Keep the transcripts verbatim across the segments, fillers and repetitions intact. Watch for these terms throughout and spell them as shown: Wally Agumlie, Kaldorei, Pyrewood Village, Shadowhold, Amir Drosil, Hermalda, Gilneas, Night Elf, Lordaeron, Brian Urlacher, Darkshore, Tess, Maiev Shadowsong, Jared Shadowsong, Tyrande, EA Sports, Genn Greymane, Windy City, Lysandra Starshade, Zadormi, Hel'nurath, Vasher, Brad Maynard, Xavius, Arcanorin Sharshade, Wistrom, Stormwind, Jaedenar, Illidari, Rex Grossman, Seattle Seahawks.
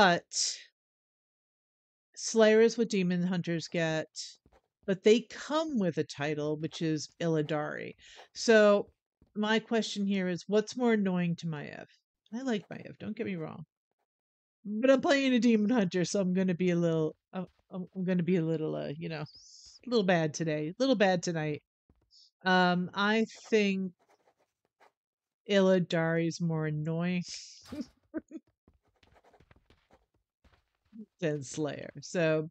But Slayer is what Demon Hunters get, but they come with a title, which is Illidari. So my question here is, what's more annoying to Maiev? I like Maiev, don't get me wrong, but I'm playing a Demon Hunter, so I'm going to be a little, I'm, I'm going to be a little, uh, you know, a little bad today, a little bad tonight. Um, I think Illidari's more annoying than Slayer. So,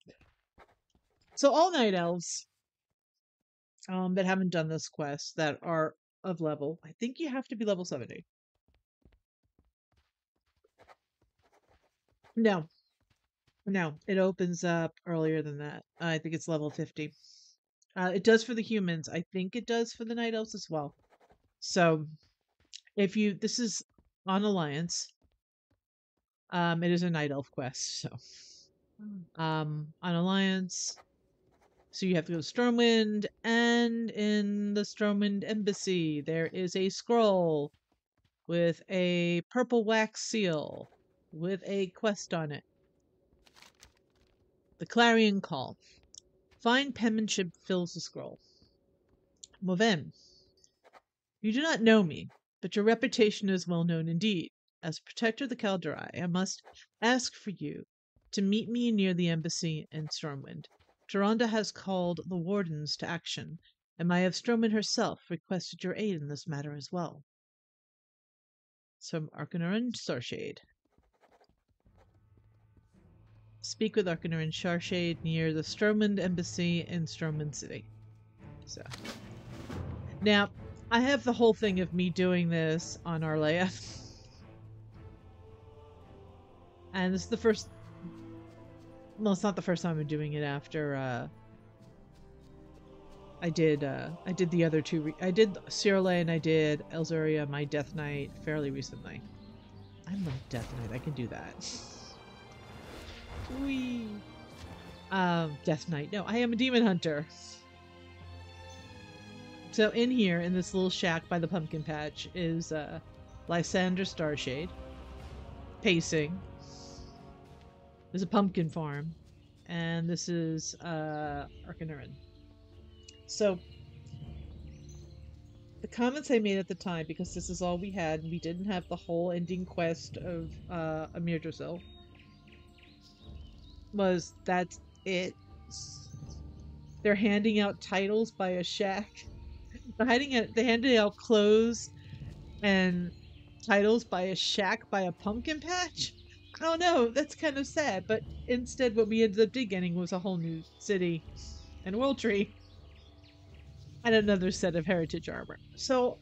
so all Night Elves um, that haven't done this quest that are of level, I think you have to be level seventy. No, no, it opens up earlier than that. I think it's level fifty. Uh, it does for the humans. I think it does for the Night Elves as well. So if you, this is on Alliance. Um, it is a Night Elf quest. So um, on Alliance. So you have to go to Stormwind, and in the Stormwind Embassy, there is a scroll with a purple wax seal with a quest on it. The Clarion Call. Fine penmanship fills the scroll. Maiev, you do not know me, but your reputation is well known indeed. As protector of the Kaldorei, I must ask for you to meet me near the embassy in Stormwind. Tyrande has called the wardens to action, and Maiev Stormwind herself requested your aid in this matter as well. It's from Arcanorin Sharshade. Speak with Arcanorin Sharshade near the Stormwind Embassy in Stormwind City. So now I have the whole thing of me doing this on Arlea, and this is the first. Well, it's not the first time I'm doing it. After uh, I did, uh, I did the other two. Re I did Cirelei and I did Elzuria, my Death Knight, fairly recently. I'm a Death Knight. I can do that. Wee. Um, Death Knight. No, I am a Demon Hunter. So in here, in this little shack by the pumpkin patch, is uh, Lysandra Starshade. Pacing. There's a pumpkin farm. And this is uh, Arcanorin. So, the comments I made at the time, because this is all we had, and we didn't have the whole ending quest of uh, Amir Drosil, was that's it. They're handing out titles by a shack. They're handing out, they handed out clothes and titles by a shack by a pumpkin patch. I don't know. That's kind of sad. But instead, what we ended up getting was a whole new city and world tree and another set of heritage armor. So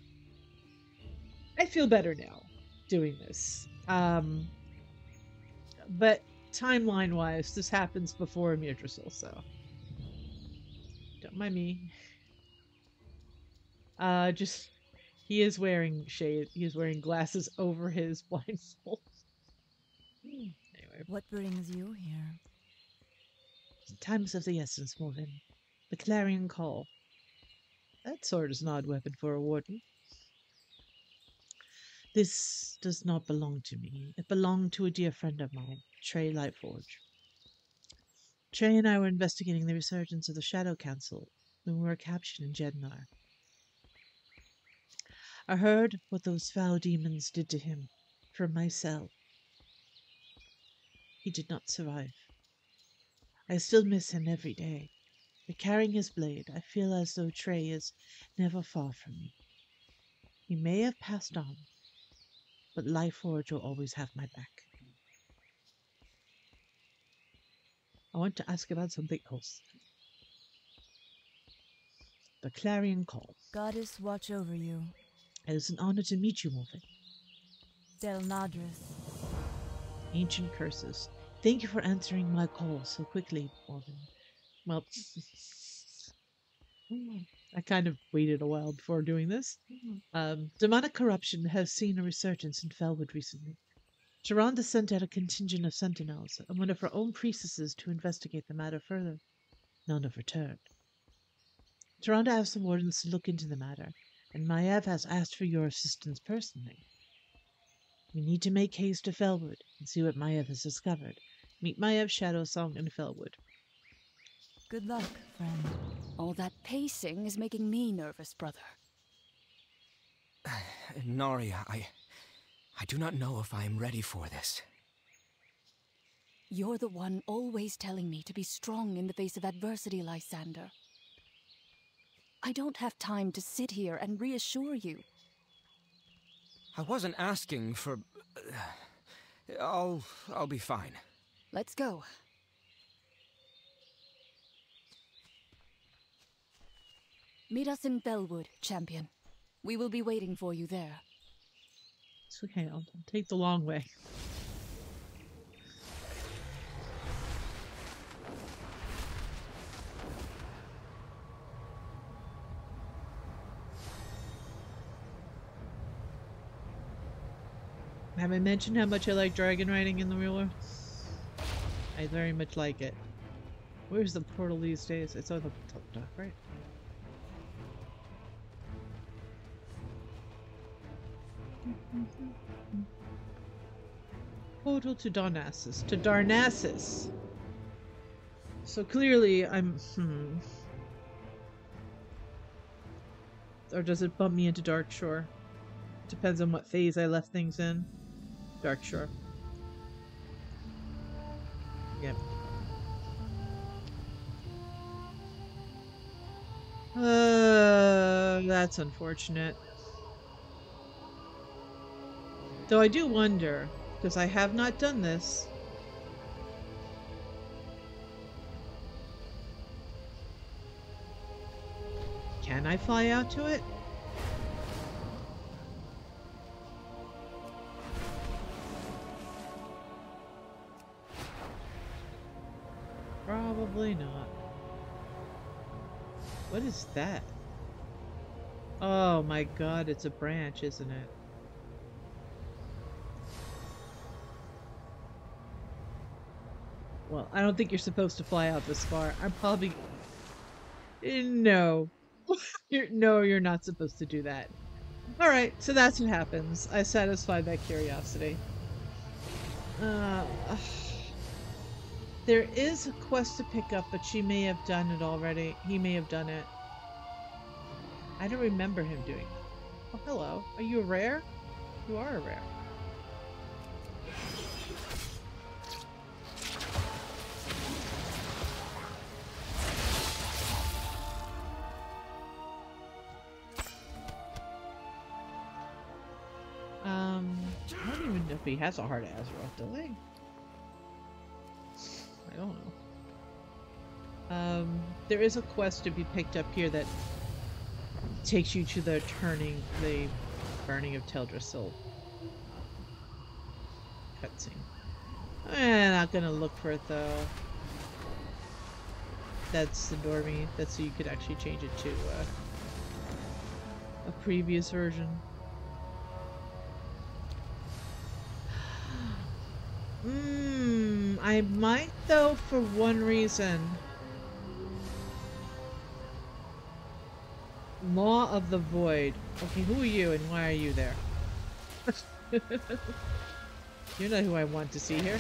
I feel better now doing this. Um, but timeline wise, this happens before Amir Drosil, so don't mind me. Uh, just he is wearing shade, he is wearing glasses over his blindfold. Anyway. What brings you here? Time's of the essence, Maiev. The Clarion Call. That sword is an odd weapon for a warden. This does not belong to me. It belonged to a dear friend of mine, Trey Lightforge. Trey and I were investigating the resurgence of the Shadow Council when we were captured in Jaedenar. I heard what those foul demons did to him from my cell. He did not survive. I still miss him every day, but carrying his blade, I feel as though Trey is never far from me. He may have passed on, but Lightforge will always have my back. I want to ask about something else. The Clarion Call. Goddess, watch over you. It is an honor to meet you, Maiev. Delnadris. Ancient curses. Thank you for answering my call so quickly, Maiev. Well, I kind of waited a while before doing this. Um, demonic corruption has seen a resurgence in Felwood recently. Tyrande sent out a contingent of sentinels and one of her own priestesses to investigate the matter further. None have returned. Tyrande asked the wardens to look into the matter, and Maiev has asked for your assistance personally. You need to make haste to Felwood and see what Maiev has discovered. Meet Maiev Shadowsong in Felwood. Good luck, friend. All that pacing is making me nervous, brother. Uh, Naria, I... I do not know if I am ready for this. You're the one always telling me to be strong in the face of adversity, Lysander. I don't have time to sit here and reassure you. I wasn't asking for... Uh, I'll... I'll be fine. Let's go. Meet us in Felwood, champion. We will be waiting for you there. It's okay, I'll, I'll take the long way. Have I mentioned how much I like dragon riding in the real world? I very much like it. Where's the portal these days? It's on the top dock, right? Portal to Darnassus. To Darnassus! So clearly I'm... hmm. Or does it bump me into Darkshore? Depends on what phase I left things in. Darkshore. Yep. Uh, that's unfortunate. Though I do wonder, because I have not done this. Can I fly out to it? Probably not. What is that? Oh my god, it's a branch, isn't it? Well, I don't think you're supposed to fly out this far. I'm probably... No. you're... No, you're not supposed to do that. Alright, so that's what happens. I satisfied that curiosity. Uh... Ugh. There is a quest to pick up, but she may have done it already. He may have done it. I don't remember him doing it. Oh, hello. Are you a rare? You are a rare. Um, I don't even know if he has a heart of Azeroth, do they? I don't know. Um, there is a quest to be picked up here that takes you to the turning, the burning of Teldrassil cutscene. I'm not gonna look for it though. That's the normie. That's so you could actually change it to uh, a previous version. Hmm, I might though for one reason. Law of the Void. Okay, who are you and why are you there? You're not who I want to see here.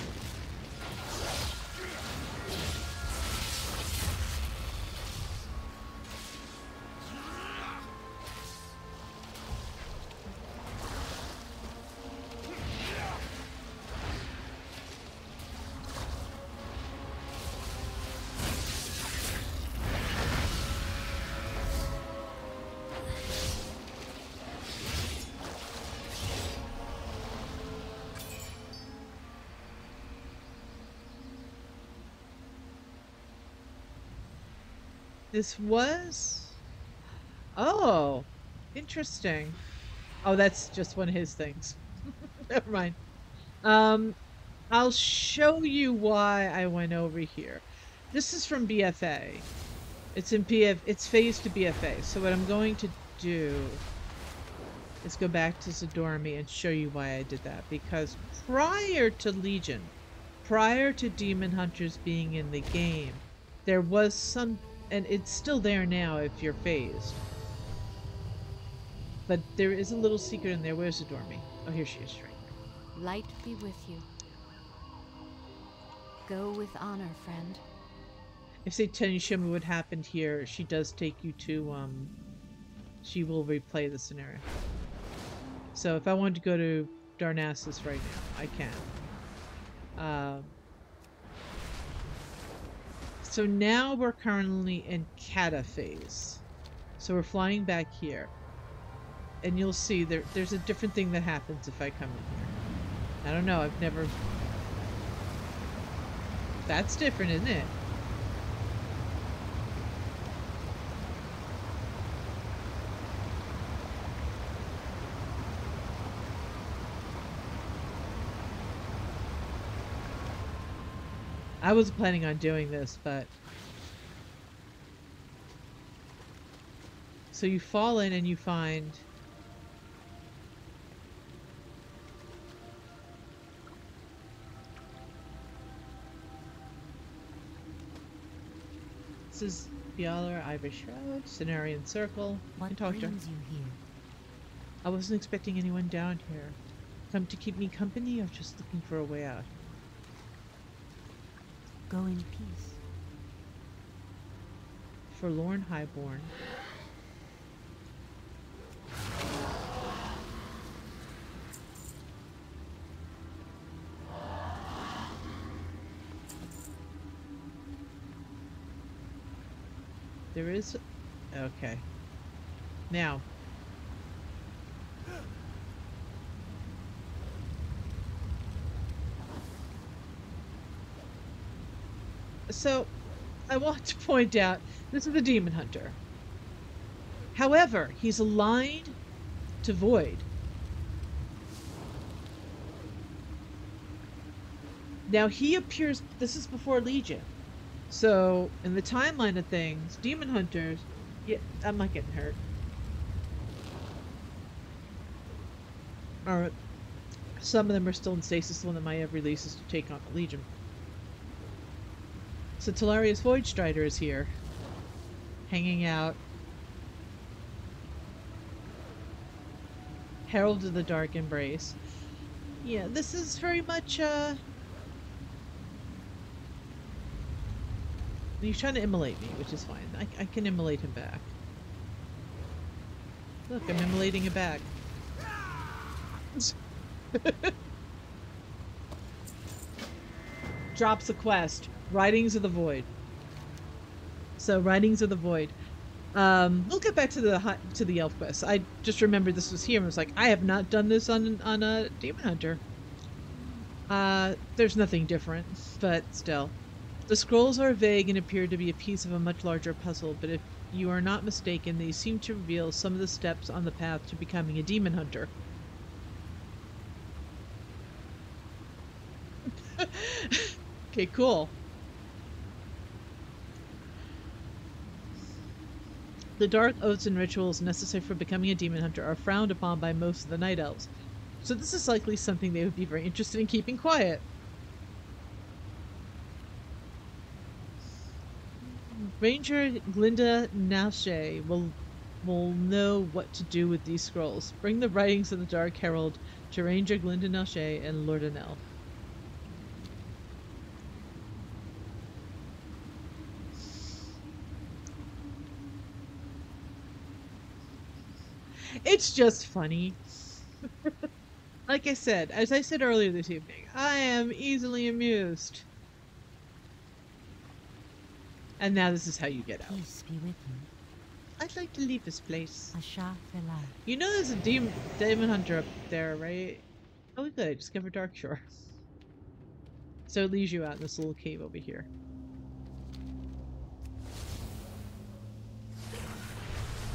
This was... Oh! Interesting. Oh, that's just one of his things. Never mind. Um, I'll show you why I went over here. This is from B F A. It's in P F... It's phased to B F A. So what I'm going to do is go back to Zadormi and show you why I did that. Because prior to Legion, prior to Demon Hunters being in the game, there was some... And it's still there now if you're phased. But there is a little secret in there. Where's Zadormi? Oh, here she is. Right. Light be with you. Go with honor, friend. If Satani Shima would happen here, she does take you to, um, she will replay the scenario. So if I wanted to go to Darnassus right now, I can. Uh, so now we're currently in Kata phase. So we're flying back here. And you'll see there, there's a different thing that happens if I come in here. I don't know, I've never... That's different, isn't it? I was planning on doing this, but... So you fall in and you find... This is Bialar, Ivy Shroud, Cenarian Circle. What brings you here? I wasn't expecting anyone down here. Come to keep me company or just looking for a way out? Go in peace. Forlorn Highborn. There is... Okay. Now. So, I want to point out, this is the Demon Hunter. However, he's aligned to Void. Now, he appears... This is before Legion. So, in the timeline of things, Demon Hunters... Yeah, I'm not getting hurt. Alright. Some of them are still in stasis when the Maiev releases to take on the Legion. So Talarius Voidstrider is here. Hanging out. Herald of the Dark Embrace. Yeah, this is very much, uh... he's trying to immolate me, which is fine. I, I can immolate him back. Look, I'm immolating him back. Drops a quest. Writings of the Void. So, Writings of the Void. Um, we'll get back to the to the elf quest. I just remembered this was here and was like, I have not done this on, on a Demon Hunter. Uh, there's nothing different, but still. The scrolls are vague and appear to be a piece of a much larger puzzle, but if you are not mistaken, they seem to reveal some of the steps on the path to becoming a Demon Hunter. Okay, cool. The dark oaths and rituals necessary for becoming a Demon Hunter are frowned upon by most of the Night Elves, so this is likely something they would be very interested in keeping quiet. Ranger Glynda Nal'shea will, will know what to do with these scrolls. Bring the Writings of the Dark Herald to Ranger Glynda Nal'shea and Lordaeron. It's just funny. Like I said, as I said earlier this evening, I am easily amused. And now this is how you get out. Peace be with you. I'd like to leave this place. You know there's a demon, demon hunter up there, right? Oh good, I discovered Darkshore. So it leaves you out in this little cave over here.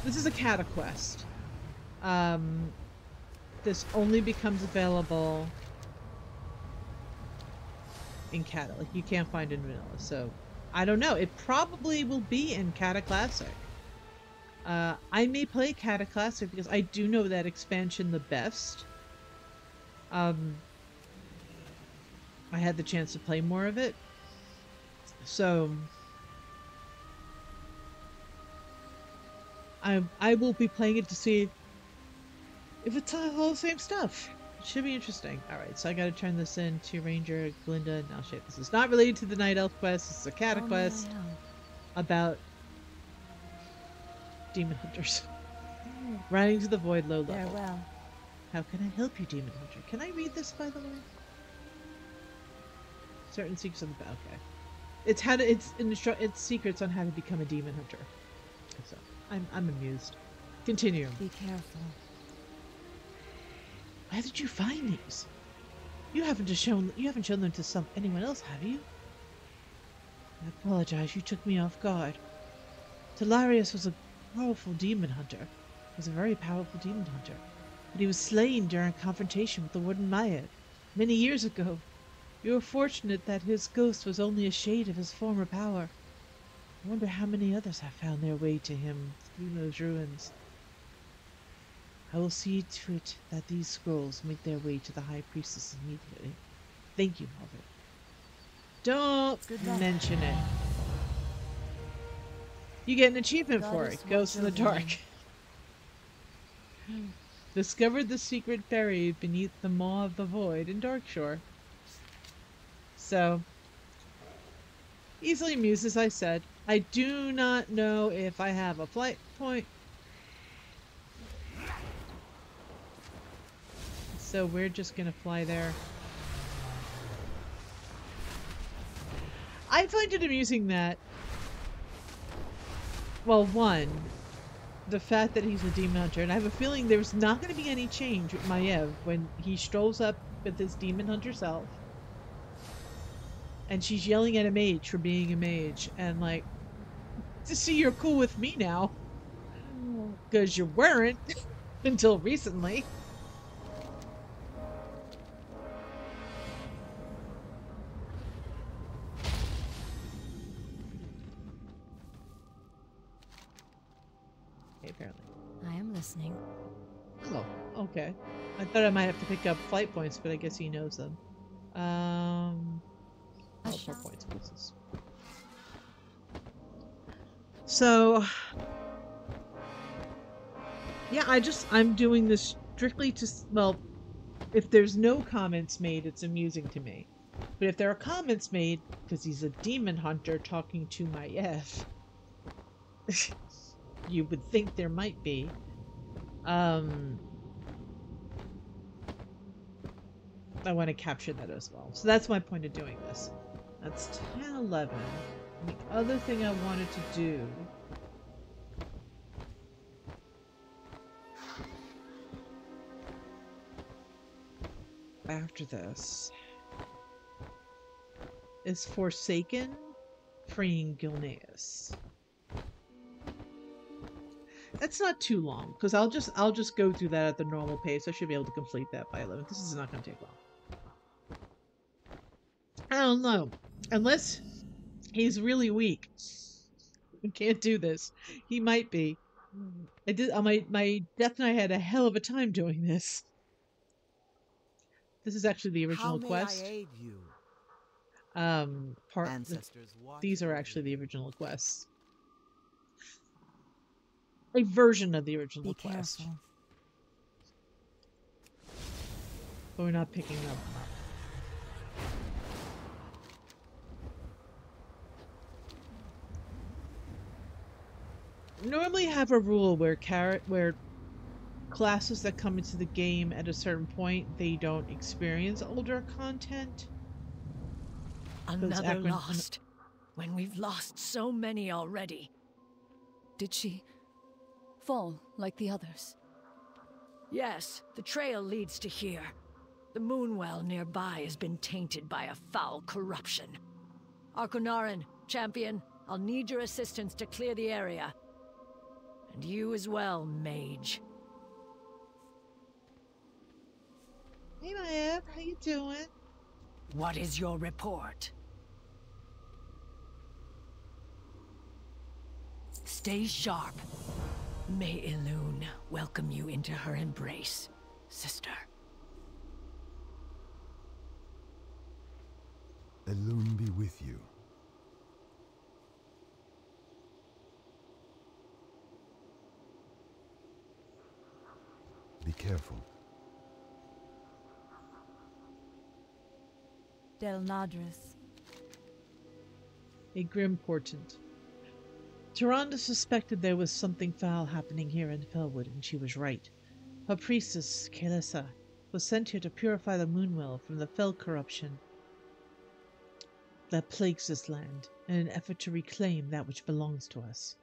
This is a Kata quest. Um, this only becomes available in Kata. Like, you can't find it in vanilla, so... I don't know. It probably will be in Kata Classic. Uh, I may play Kata Classic because I do know that expansion the best. Um, I had the chance to play more of it. So... I, I will be playing it to see if it's all the same stuff. Should be interesting. Alright, so I gotta turn this in to Ranger Glynda Nal'shea. This is not related to the Night Elf quest, this is a Cata oh, quest no, no. about demon hunters. Mm. Riding to the void low level. Farewell. How can I help you, Demon Hunter? Can I read this, by the way? Certain secrets on the... Okay. It's how to... It's, instru it's secrets on how to become a Demon Hunter. So, I'm, I'm amused. Continue. Be careful. Where did you find these? You haven't shown... You haven't shown them to some anyone else, have you? I apologize. You took me off guard. Tolarius was a powerful Demon Hunter. He was a very powerful Demon Hunter. But he was slain during a confrontation with the Warden Maiev many years ago. You were fortunate that his ghost was only a shade of his former power. I wonder how many others have found their way to him through those ruins. I will see to it that these scrolls make their way to the High Priestess immediately. Thank you, Mother. Don't Good mention luck. it. You get an achievement God for it. Ghost in the Dark. Discovered the secret buried beneath the maw of the void in Darkshore. So, easily amused, as I said. I do not know if I have a flight point. So we're just going to fly there. I find it amusing that, well, one, the fact that he's a Demon Hunter, and I have a feeling there's not going to be any change with Maiev when he strolls up with his Demon Hunter self and she's yelling at a mage for being a mage and like, to see you're cool with me now, because you weren't until recently. Okay. I thought I might have to pick up flight points, but I guess he knows them. Um, oh, four points. Pieces. So, yeah, I just, I'm doing this strictly to, well, if there's no comments made, it's amusing to me. But if there are comments made, because he's a Demon Hunter talking to my F, you would think there might be. Um... I want to capture that as well. So that's my point of doing this. That's ten eleven. The other thing I wanted to do... after this... is Forsaken freeing Gilneas. That's not too long, because I'll just, I'll just go through that at the normal pace. I should be able to complete that by eleven. This is not going to take long. I don't know. Unless he's really weak. We can't do this. He might be. I did uh, my my Death Knight had a hell of a time doing this. This is actually the original How may quest. I aid you? Um part Ancestors the, these are actually the original quests. A version of the original Be quest. Careful. But we're not picking up. Normally have a rule where car where classes that come into the game at a certain point, they don't experience older content. Another lost. When we've lost so many already. Did she fall like the others? Yes, the trail leads to here. The Moonwell nearby has been tainted by a foul corruption. Arcanorin, champion, I'll need your assistance to clear the area. And you as well, mage. Hey, Maiev, how you doing? What is your report? Stay sharp. May Elune welcome you into her embrace, sister. Elune be with you. Be careful. Delnadris. A grim portent. Tyrande suspected there was something foul happening here in Felwood, and she was right. Her priestess, Kelesa, was sent here to purify the Moonwell from the fell corruption that plagues this land, in an effort to reclaim that which belongs to us.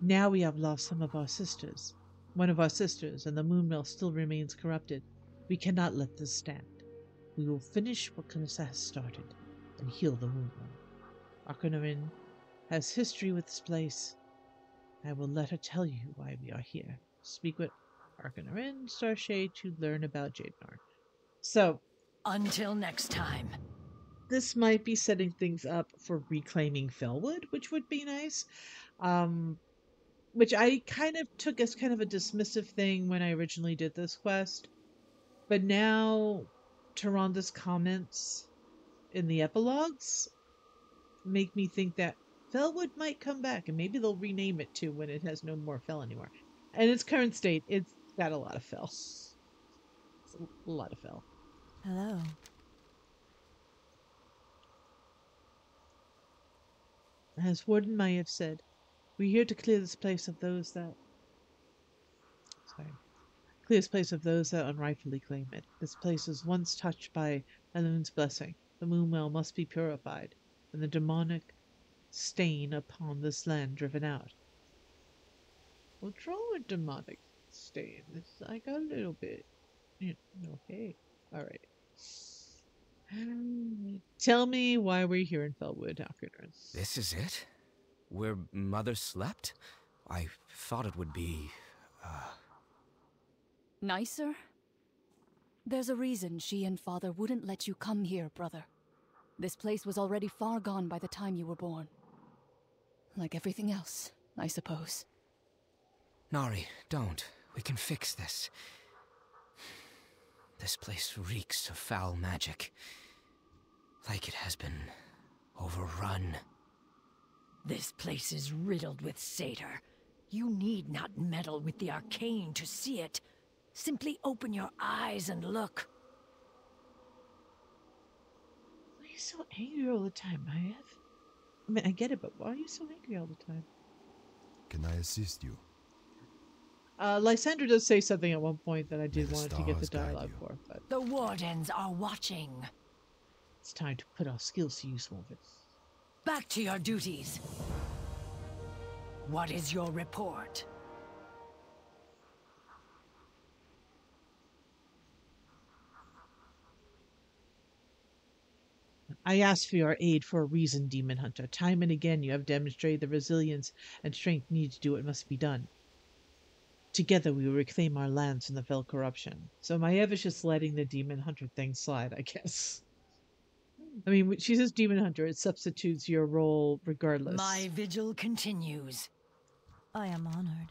Now we have lost some of our sisters, one of our sisters, and the Moonwell still remains corrupted. We cannot let this stand. We will finish what Kelesa has started, and heal the Moonwell. Arcanorin has history with this place. I will let her tell you why we are here. Speak with Arcanorin Sharshade to learn about Jaedenar. So, until next time. This might be setting things up for reclaiming Felwood, which would be nice. Um, which I kind of took as kind of a dismissive thing when I originally did this quest. But now, Tyrande's comments in the epilogues make me think that Felwood might come back, and maybe they'll rename it too when it has no more Fel anymore. And its current state, it's got a lot of Fel. It's a lot of Fel. Hello. As Warden Maiev said, we're here to clear this place of those that... Sorry. Clear this place of those that unrightfully claim it. This place was once touched by a moon's blessing. The Moonwell must be purified, and the demonic stain upon this land driven out. We'll draw a demonic stain. It's like a little bit... You know, hey. Alright. Um, tell me why we're here in Felwood, Alcadron. This is it? Where Mother slept? I thought it would be... Uh... nicer? There's a reason she and Father wouldn't let you come here, brother. This place was already far gone by the time you were born. Like everything else, I suppose. Nari, don't. We can fix this. This place reeks of foul magic. Like it has been overrun. This place is riddled with satyr. You need not meddle with the arcane to see it. Simply open your eyes and look. Why are you so angry all the time, Maiev? I mean, I get it, but why are you so angry all the time? Can I assist you? Uh, Lysandra does say something at one point that I did want to get the dialogue for, but... The Wardens are watching. It's time to put our skills to use, Morven. Back to your duties. What is your report? I asked for your aid for a reason, Demon Hunter. Time and again you have demonstrated the resilience and strength needed to do what must be done. Together we will reclaim our lands from the fell corruption. So Maiev is just letting the Demon Hunter thing slide, I guess. I mean, she says Demon Hunter, it substitutes your role regardless. My vigil continues. I am honored.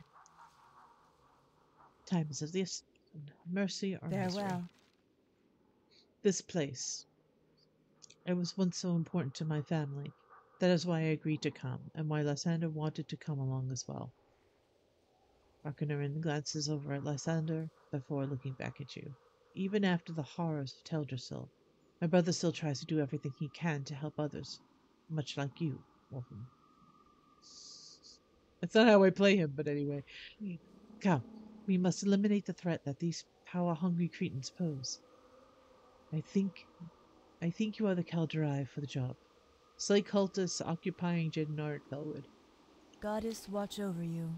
Time is of this mercy or misery. Farewell. This place. It was once so important to my family. That is why I agreed to come, and why Lysander wanted to come along as well. Arcanorin glances over at Lysander before looking back at you. Even after the horrors of Teldrassil, my brother still tries to do everything he can to help others, much like you, Morven. That's not how I play him, but anyway. Come, we must eliminate the threat that these power-hungry Cretans pose. I think, I think you are the Kaldorei for the job. Slay cultists occupying Jaedenar at Felwood. Goddess, watch over you.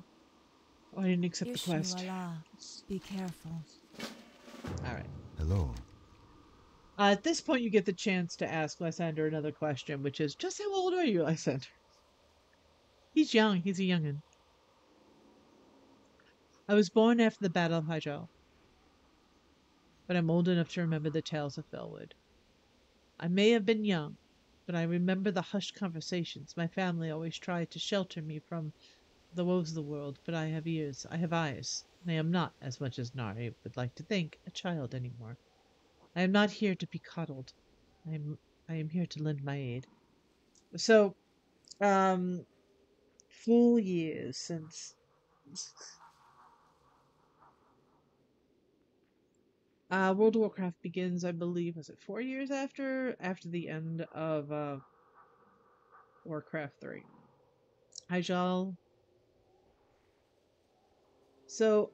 Oh, I didn't accept the quest. Be careful. Alright. Hello. Uh, at this point, you get the chance to ask Lysander another question, which is, just how old are you, Lysander? He's young. He's a young'un. I was born after the Battle of Hyjal, but I'm old enough to remember the tales of Felwood. I may have been young, but I remember the hushed conversations. My family always tried to shelter me from the woes of the world, but I have ears, I have eyes, and I am not, as much as Nari would like to think, a child anymore. I am not here to be coddled. I am, I am here to lend my aid. So, um, full years since... Uh, World of Warcraft begins, I believe, was it four years after? After the end of uh, Warcraft three. Hi, y'all. So,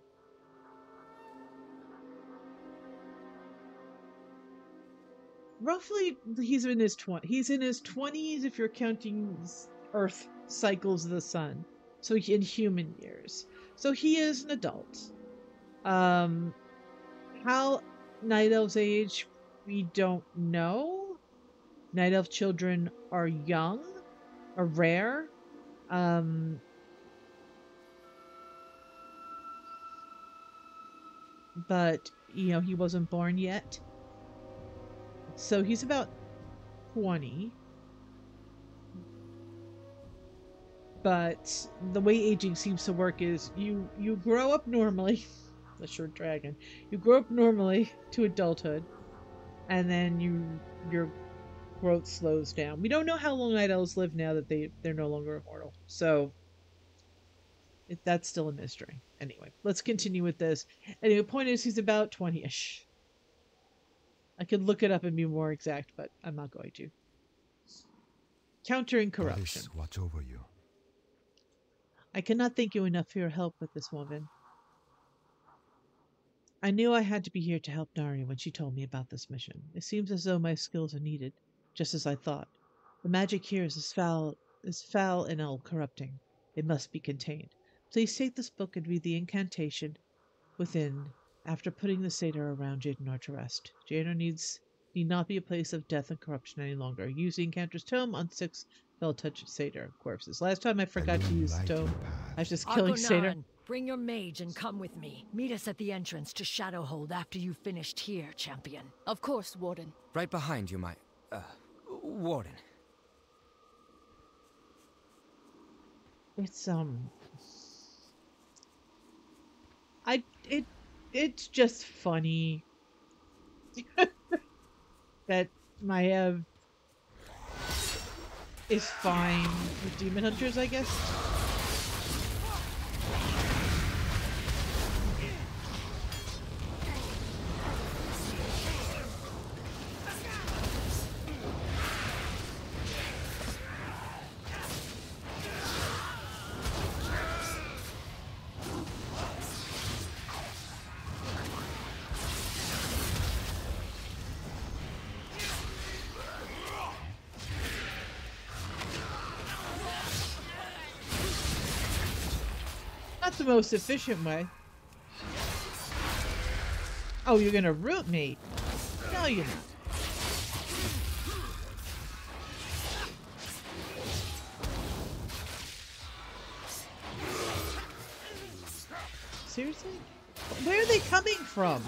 roughly, he's in his twenties. He's in his twenties if you're counting Earth cycles of the sun. So in human years. So he is an adult. Um... How Night Elves age, we don't know. Night Elf children are young, are rare. Um, but, you know, he wasn't born yet. So he's about twenty. But the way aging seems to work is you, you grow up normally. The short dragon. You grow up normally to adulthood, and then you your growth slows down. We don't know how long Night Elves live now that they they're no longer immortal, so it, that's still a mystery. Anyway, let's continue with this. Anyway, the point is he's about twenty-ish. I could look it up and be more exact, but I'm not going to. Countering corruption. Please watch over you. I cannot thank you enough for your help with this woman. I knew I had to be here to help Nari when she told me about this mission. It seems as though my skills are needed, just as I thought. The magic here is as foul, is foul and all corrupting. It must be contained. Please take this book and read the incantation within after putting the satyr around Jaedenar to rest. Jaedenar needs need not be a place of death and corruption any longer. Use the Encanter's Tome on six fell touch satyr corpses. Last time I forgot I to use Tome. I was just killing satyr. Bring your mage and come with me. Meet us at the entrance to Shadowhold after you've finished here, champion. Of course, Warden. Right behind you, my... Uh, Warden. It's, um... I... It... It's just funny. That Maiev... is fine with Demon Hunters, I guess. The most efficient way. Oh, you're gonna root me? No, you're not. Seriously? Where are they coming from?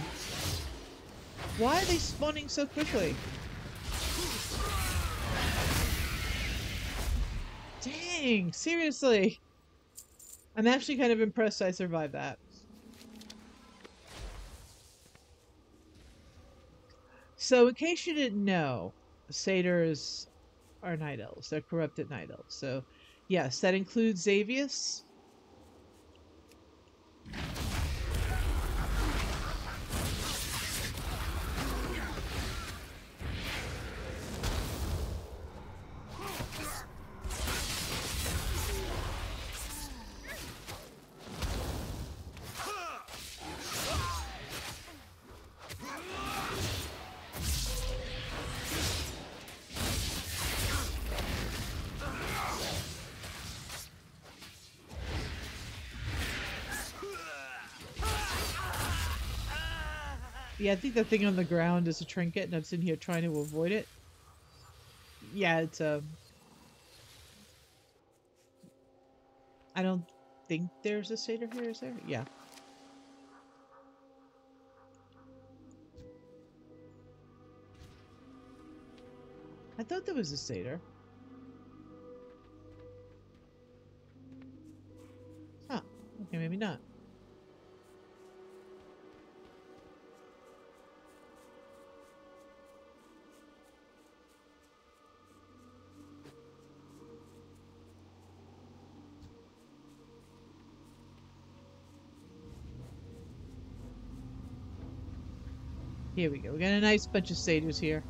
Why are they spawning so quickly? Dang, seriously. I'm actually kind of impressed I survived that. So, in case you didn't know, satyrs are Night Elves. They're corrupted Night Elves. So, yes, that includes Xavius. Yeah, I think that thing on the ground is a trinket, and I'm sitting here trying to avoid it. Yeah, it's a... Um... I don't think there's a satyr here, is there? Yeah. I thought there was a satyr. Huh. Okay, maybe not. Here we go. We got a nice bunch of satyrs here.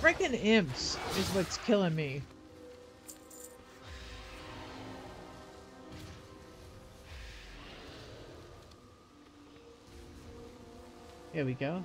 Freaking imps is what's killing me. Here we go.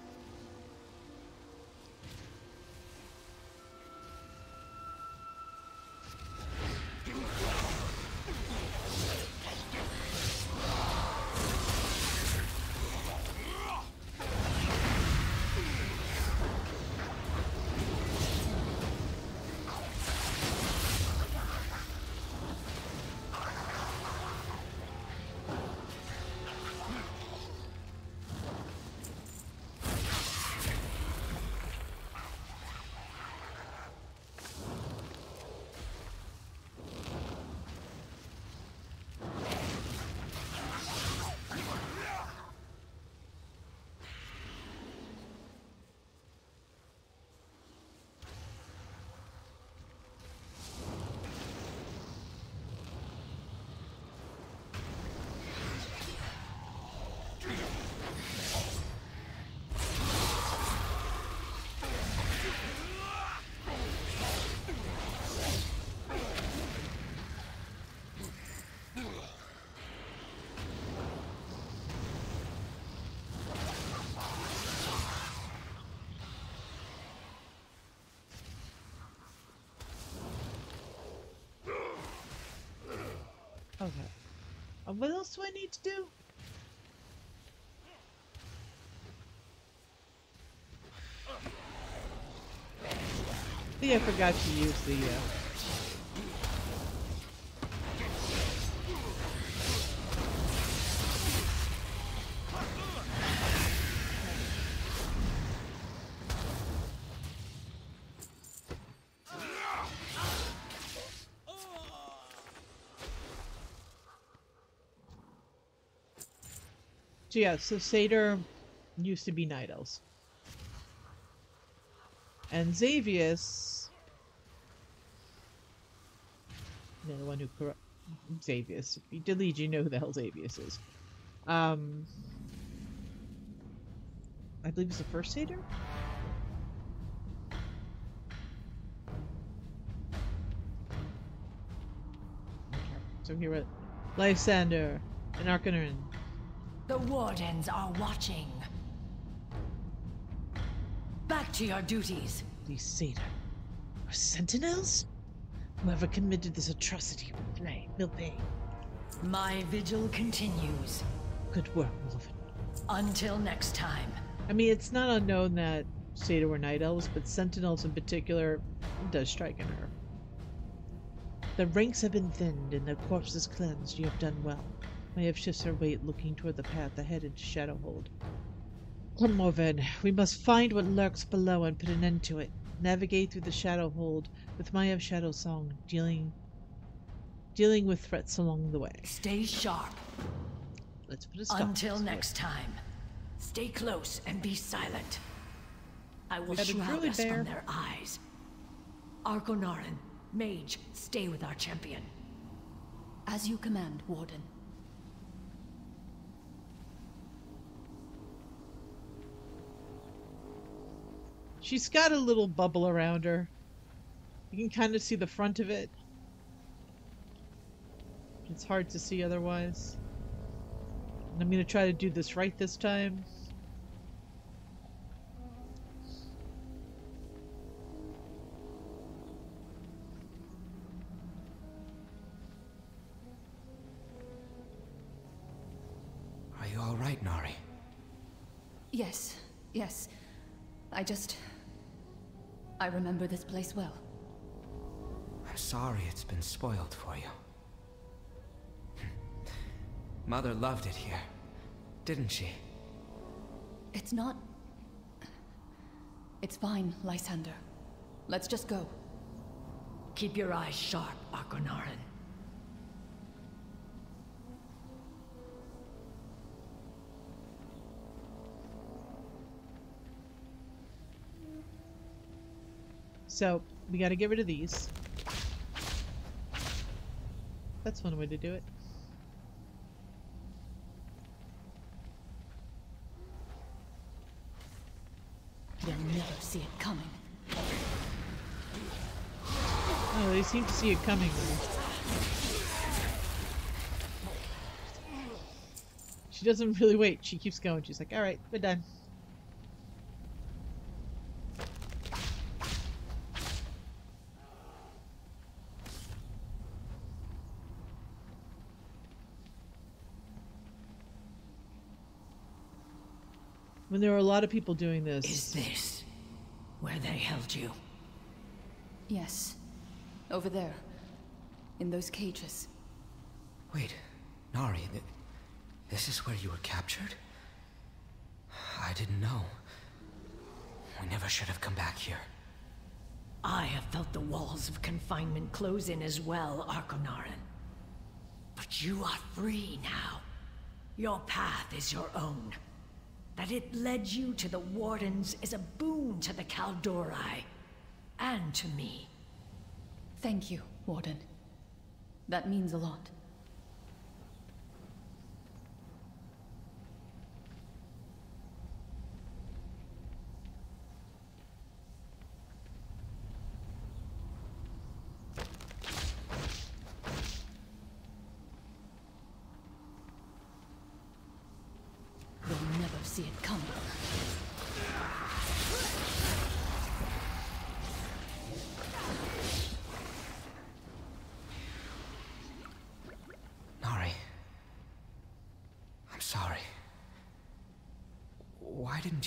Okay. Uh, what else do I need to do? I think I forgot to use the... Uh... So yeah, so Satyr used to be Night Elves. And Xavius... You know, the one who corrupt... Xavius. If you delete, you know who the hell Xavius is. Um... I believe it's the first Satyr? Okay, so here we're... Lysander and Arcanorin. The Wardens are watching. Back to your duties. These Satyr are sentinels? Whoever committed this atrocity will play, will pay. My vigil continues. Good work, Wolfen. Until next time. I mean, it's not unknown that Satyr were Night Elves, but sentinels in particular does strike an nerve. The ranks have been thinned and their corpses cleansed. You have done well. Maiev shifts her weight, looking toward the path ahead into Shadowhold. Come, Morven. We must find what lurks below and put an end to it. Navigate through the Shadowhold with Maiev Shadowsong, dealing dealing with threats along the way. Stay sharp. Let's put a stop. Until next time. Stay close and be silent. I will shroud us from their eyes. Arcanorin, mage, stay with our champion. As you command, Warden. She's got a little bubble around her. You can kind of see the front of it. It's hard to see otherwise. And I'm going to try to do this right this time. Are you all right, Nari? Yes, yes. I just... I remember this place well. I'm sorry it's been spoiled for you. Mother loved it here, didn't she? It's not... It's fine, Lysander. Let's just go. Keep your eyes sharp, Arcanorin. So, we gotta get rid of these. That's one way to do it. They'll never see it coming. Oh, they seem to see it coming. She doesn't really wait. She keeps going. She's like, alright, we're done. When there were a lot of people doing this. Is this where they held you? Yes. Over there. In those cages. Wait, Nari, th this is where you were captured? I didn't know. We never should have come back here. I have felt the walls of confinement close in as well, Arcanorin. But you are free now. Your path is your own. That it led you to the Wardens is a boon to the Kaldorei, and to me. Thank you, Warden. That means a lot.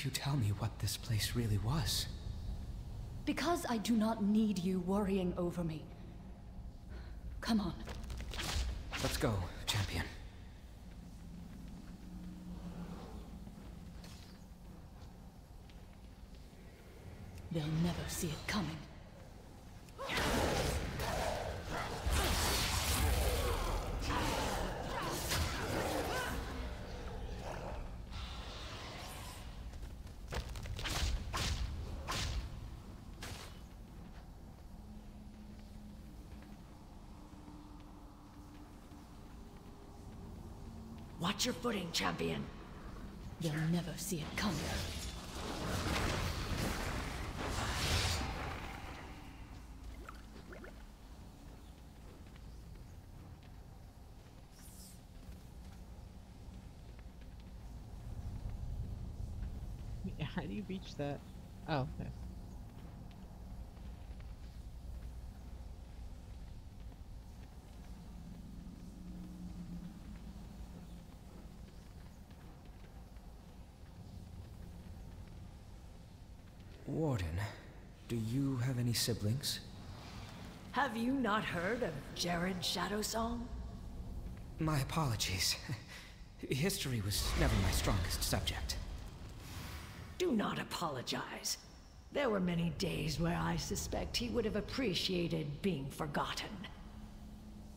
You tell me what this place really was. Because I do not need you worrying over me. Come on. Let's go, champion. They'll never see it coming. Watch your footing, champion. They'll never see it come. How do you reach that? Oh, okay. Warden, do you have any siblings? Have you not heard of Jared Shadowsong? My apologies. History was never my strongest subject. Do not apologize. There were many days where I suspect he would have appreciated being forgotten.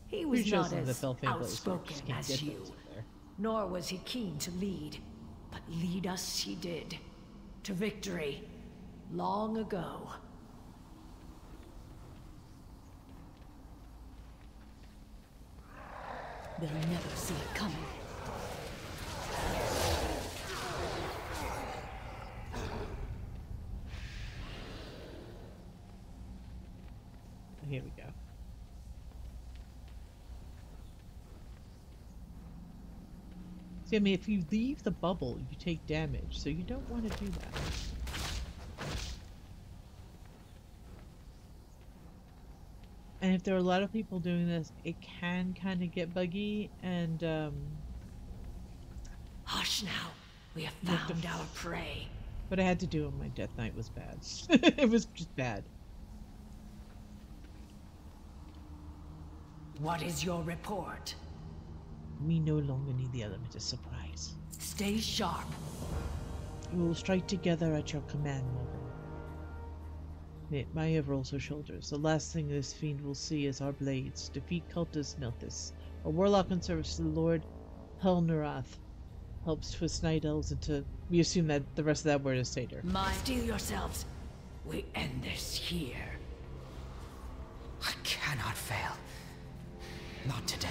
He was not as outspoken as you, nor was he keen to lead, but lead us he did. To victory. Long ago. They'll never see it coming. Here we go. See, I mean, if you leave the bubble, you take damage, so you don't want to do that. And if there are a lot of people doing this, it can kind of get buggy, and um... Hush now! We have found our prey. But I had to do it. My Death Knight was bad. It was just bad. What is your report? We no longer need the element of surprise. Stay sharp. We will strike together at your command, Morgan. Maiev rolls her shoulders. The last thing this fiend will see is our blades. Defeat cultist Nilthus, a warlock in service to the Lord Hel'nurath. Helps twist night elves into... We assume that the rest of that word is Satyr. Mind steal yourselves. We end this here. I cannot fail. Not today.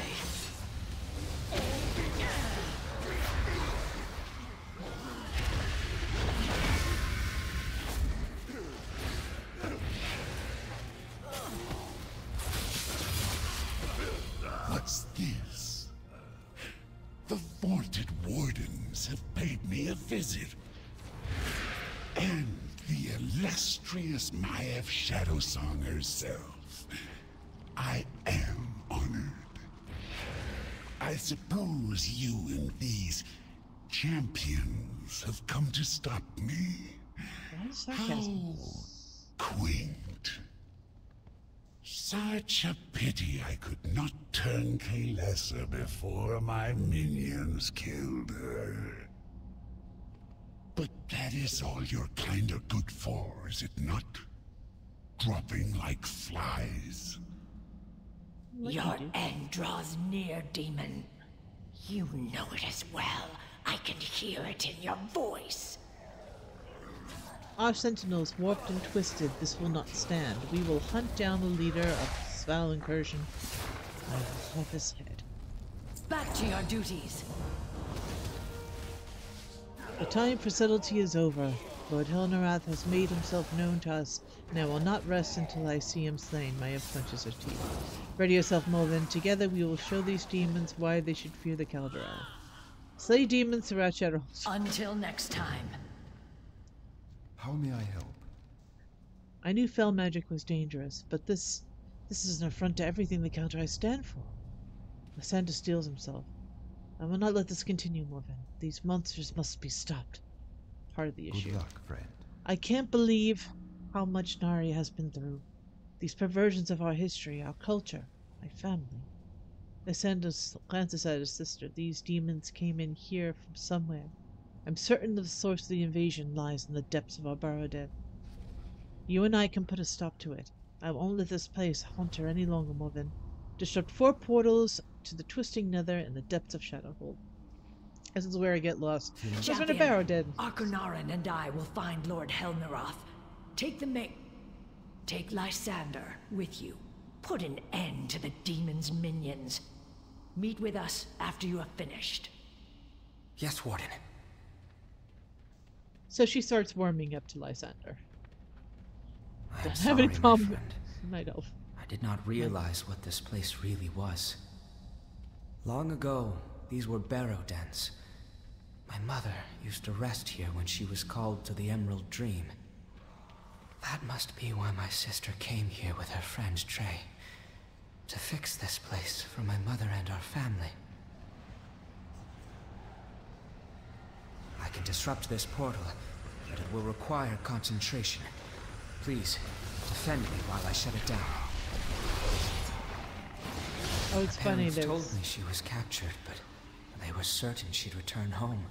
What's this? The vaunted wardens have paid me a visit. And the illustrious Maiev Shadowsong herself. I am honored. I suppose you and these champions have come to stop me. How quaint. Such a pity I could not turn Kalesa before my minions killed her. But that is all your kind are good for, is it not? Dropping like flies. Like Your end draws near, demon. You know it as well. I can hear it in your voice. Our sentinels, warped and twisted, this will not stand. We will hunt down the leader of this foul incursion. I will have his head. Back to your duties. The time for subtlety is over. Lord Hel'nurath has made himself known to us, and I will not rest until I see him slain. Maiev clenches her teeth. Ready yourself, Mulvin. Together we will show these demons why they should fear the Kaldorei. Slay demons throughout Shadowhold. Until next time. How may I help? I knew fell magic was dangerous, but this... This is an affront to everything the Kaldorei stand for. Lysander steals himself. I will not let this continue, Mulvin. These monsters must be stopped. Part of the issue. Good luck, friend. I can't believe how much Nari has been through. These perversions of our history, our culture, my family. Lysander glances at his sister. These demons came in here from somewhere. I'm certain the source of the invasion lies in the depths of our burrowed den. You and I can put a stop to it. I won't let this place haunt her any longer, Morven. Disrupt four portals to the twisting nether in the depths of Shadowhold. This is where I get lost. Just when a barrow did. Arcanorin and I will find Lord Hel'nurath. Take the ma- Take Lysander with you. Put an end to the demon's minions. Meet with us after you are finished. Yes, Warden. So she starts warming up to Lysander. I'm Don't sorry, have any problem. Night Elf. I did not realize what this place really was. Long ago, these were barrow dens. My mother used to rest here when she was called to the Emerald Dream. That must be why my sister came here with her friend Trey. To fix this place for my mother and our family. I can disrupt this portal, but it will require concentration. Please, defend me while I shut it down. Oh, it's funny. Parents told me she was captured, but they were certain she'd return home.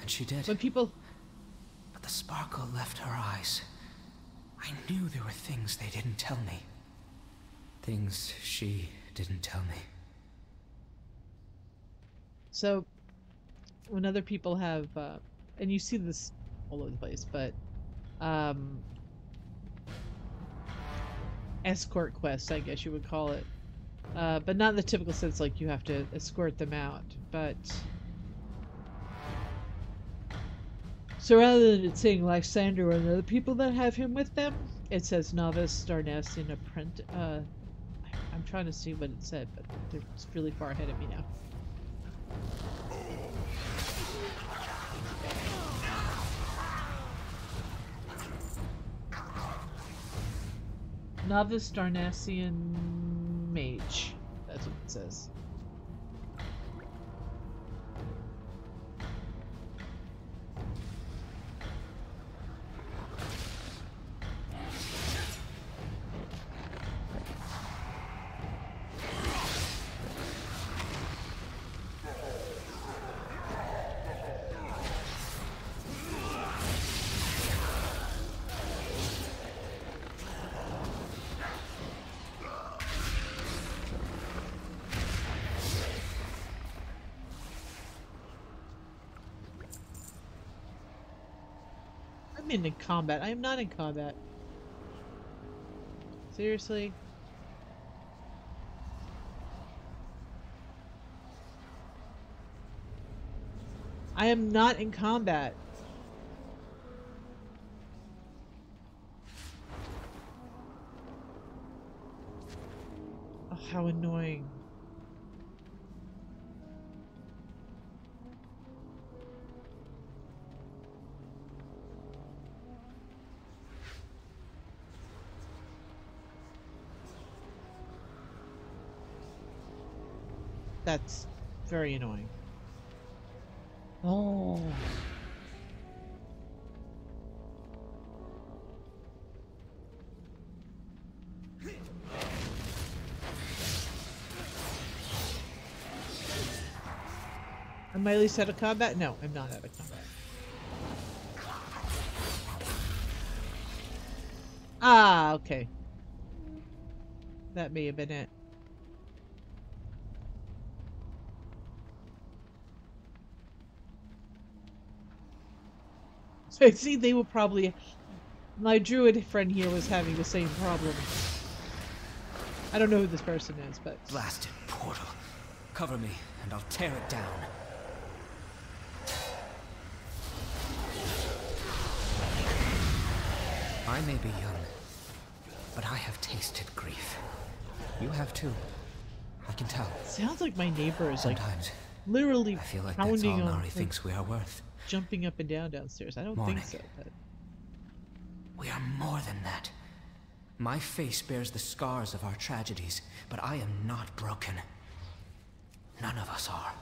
And she did. But people... But the sparkle left her eyes. I knew there were things they didn't tell me. Things she didn't tell me. So, when other people have... Uh, and you see this all over the place, but... Um, escort quest, I guess you would call it. Uh, but not in the typical sense, like you have to escort them out, but... So rather than it saying Lysander or the people that have him with them, it says Novice, Darnassus, and Apprentice. Uh, I'm trying to see what it said, but they're really far ahead of me now. Novice Darnassian Mage. That's what it says. I'm in combat. I am not in combat. Seriously? I am not in combat. Oh, how annoying. That's very annoying. Oh. Am I at least out of combat? No, I'm not out of combat. Ah, okay. That may have been it. I see they will probably... My druid friend here was having the same problem. I don't know who this person is, but... Blasted portal. Cover me, and I'll tear it down. I may be young, but I have tasted grief. You have too. I can tell. Sounds like my neighbor is like... Sometimes, literally I feel like that's all Nari thinks we are worth. Jumping up and down downstairs. I don't Morning. think so. But... We are more than that. My face bears the scars of our tragedies, but I am not broken. None of us are.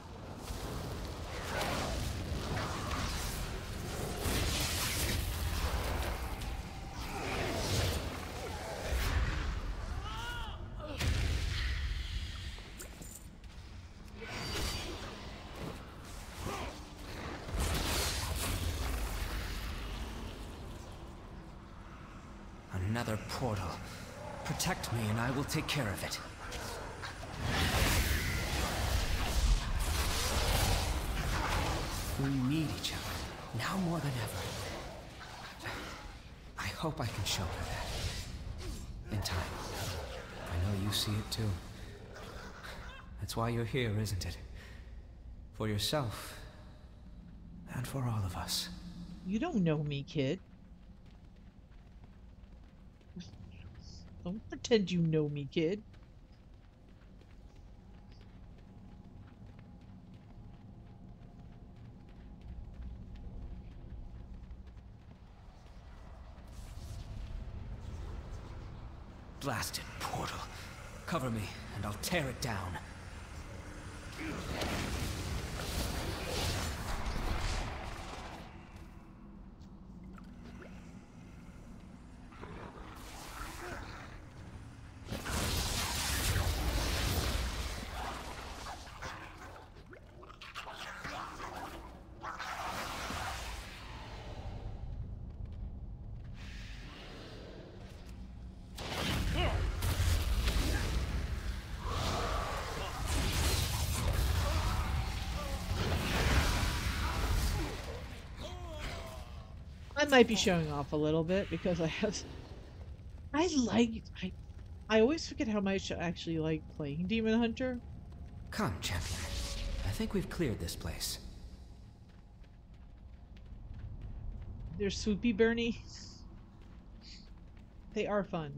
Another portal. Protect me and I will take care of it. We need each other, now more than ever. I hope I can show her that. In time. I know you see it too. That's why you're here, isn't it? For yourself. And for all of us. You don't know me, kid. Don't pretend you know me, kid. Blasted portal. Cover me, and I'll tear it down. I might be showing off a little bit because I have. I like. I, I always forget how much I actually like playing Demon Hunter. Come, champion. I think we've cleared this place. They're swoopy Bernie. They are fun.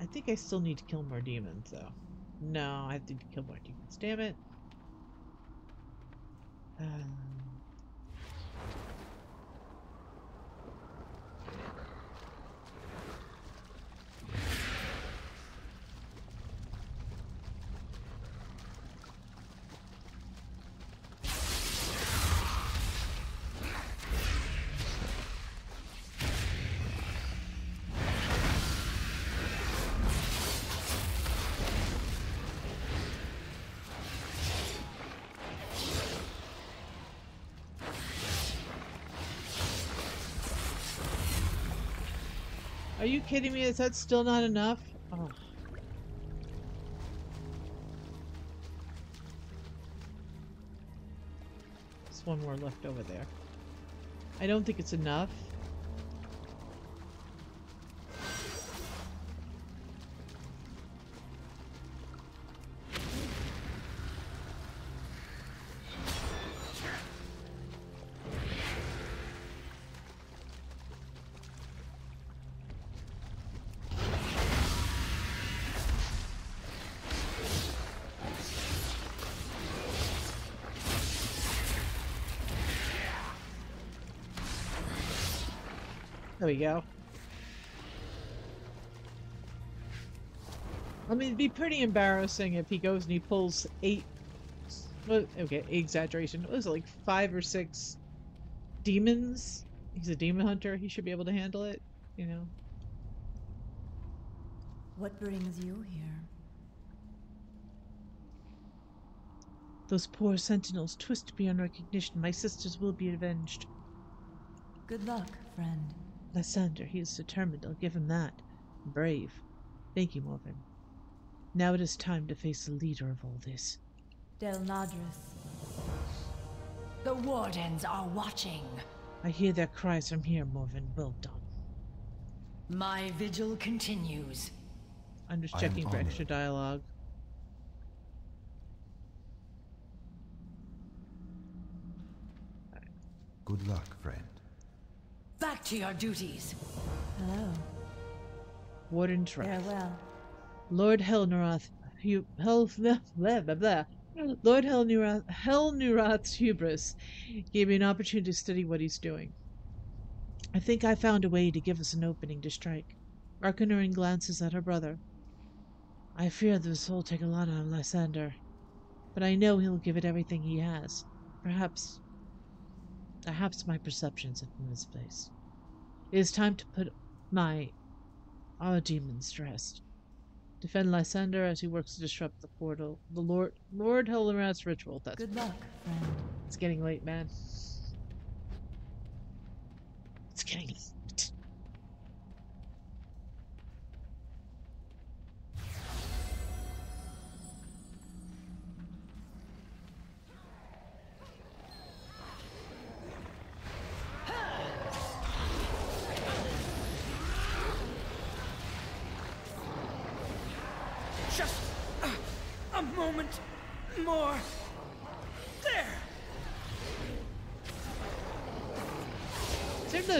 I think I still need to kill more demons, though. No, I need to kill more demons. Damn it. Um, Are you kidding me? Is that still not enough? Oh. There's one more left over there. I don't think it's enough. There we go. I mean, it'd be pretty embarrassing if he goes and he pulls eight... Well, okay, exaggeration. What was it, like five or six demons? He's a demon hunter. He should be able to handle it, you know? What brings you here? Those poor sentinels twist beyond recognition. My sisters will be avenged. Good luck, friend. Lysander, he is determined. I'll give him that. Brave. Thank you, Morven. Now it is time to face the leader of all this. Delnadris. The Wardens are watching. I hear their cries from here, Morven. Well done. My vigil continues. I'm just checking for extra dialogue. Good luck, friend. Back to your duties. Hello. Warden Trey. Farewell. Lord Hel'nurath, you Hel blah, blah, blah, blah. Lord Hel'nurath, Hel'nurath's hubris gave me an opportunity to study what he's doing. I think I found a way to give us an opening to strike. Arcanorin glances at her brother. I fear this will take a lot on Lysander, but I know he'll give it everything he has. Perhaps. Perhaps my perceptions have been misplaced. It is time to put my our demons to rest. Defend Lysander as he works to disrupt the portal. The Lord Lord Hel'nurath's ritual. That's good luck, friend. It's getting late, man. It's getting late.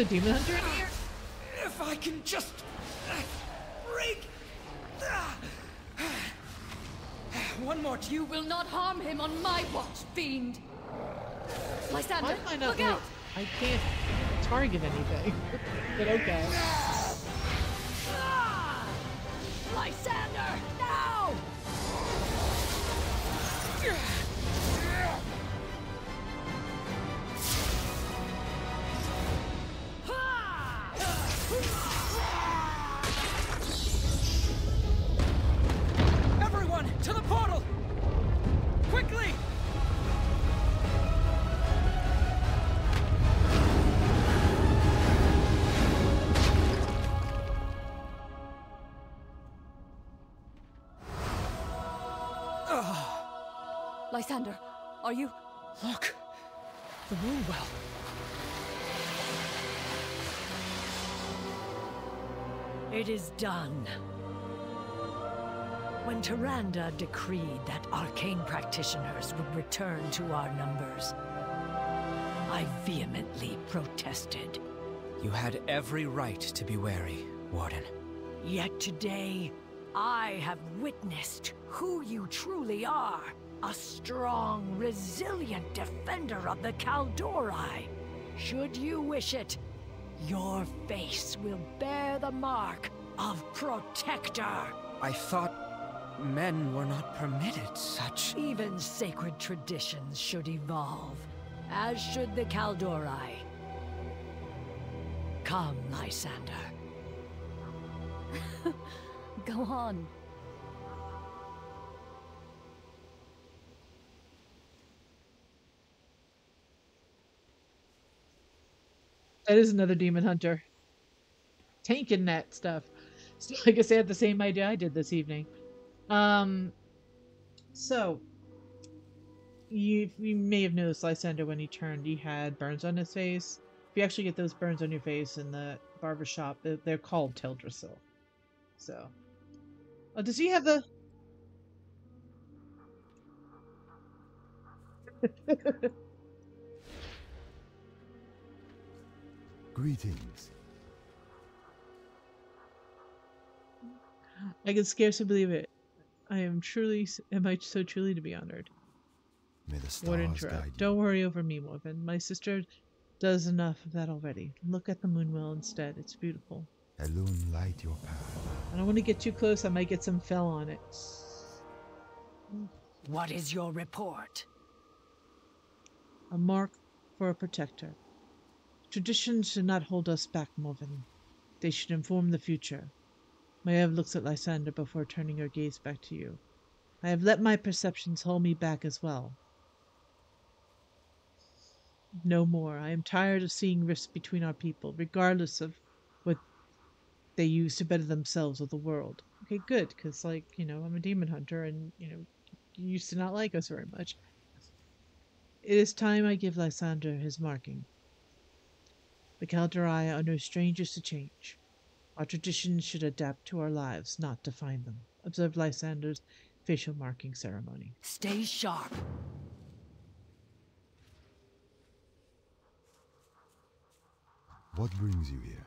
Demon Hunter in here? If I can just break one more. You will not harm him on my watch, fiend. Lysander, look out! I can't target anything, but okay. Lysander, now! To the portal! Quickly! Ugh. Lysander, are you? Look, the moon well. It is done. When Tyrande decreed that arcane practitioners would return to our numbers, I vehemently protested. You had every right to be wary, Warden. Yet today, I have witnessed who you truly are. A strong, resilient defender of the Kaldorei. Should you wish it, your face will bear the mark of Protector. I thought... men were not permitted such... Even sacred traditions should evolve, as should the Kaldorei. Come, Lysander. Go on. That is another demon hunter. tanking that stuff. So, like I said, the same idea I did this evening. Um, so, you, you may have noticed Lysander, when he turned, he had burns on his face. If you actually get those burns on your face in the barbershop, they're called Teldrassil. So, oh, does he have the... Greetings. I can scarcely believe it. I am truly, am I so truly to be honored? May the stars guide you. Don't worry over me, Morgan. My sister does enough of that already. Look at the moonwell instead. It's beautiful. Alone light your path. I don't want to get too close. I might get some fell on it. What is your report? A mark for a protector. Tradition should not hold us back, Morven. They should inform the future. Maiev looks at Lysander before turning her gaze back to you. I have let my perceptions hold me back as well. No more. I am tired of seeing rifts between our people, regardless of what they use to better themselves or the world. Okay, good, because, like, you know, I'm a demon hunter, and, you know, you used to not like us very much. It is time I give Lysander his marking. The Kaldorei are no strangers to change. Our traditions should adapt to our lives, not define them. Observe Lysander's facial marking ceremony. Stay sharp. What brings you here?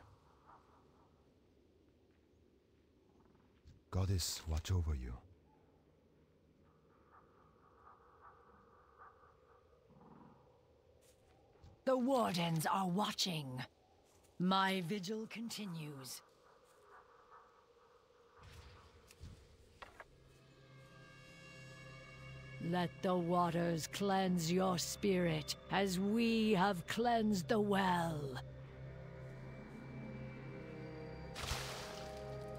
Goddess, watch over you. The wardens are watching. My vigil continues. Let the waters cleanse your spirit, as we have cleansed the well.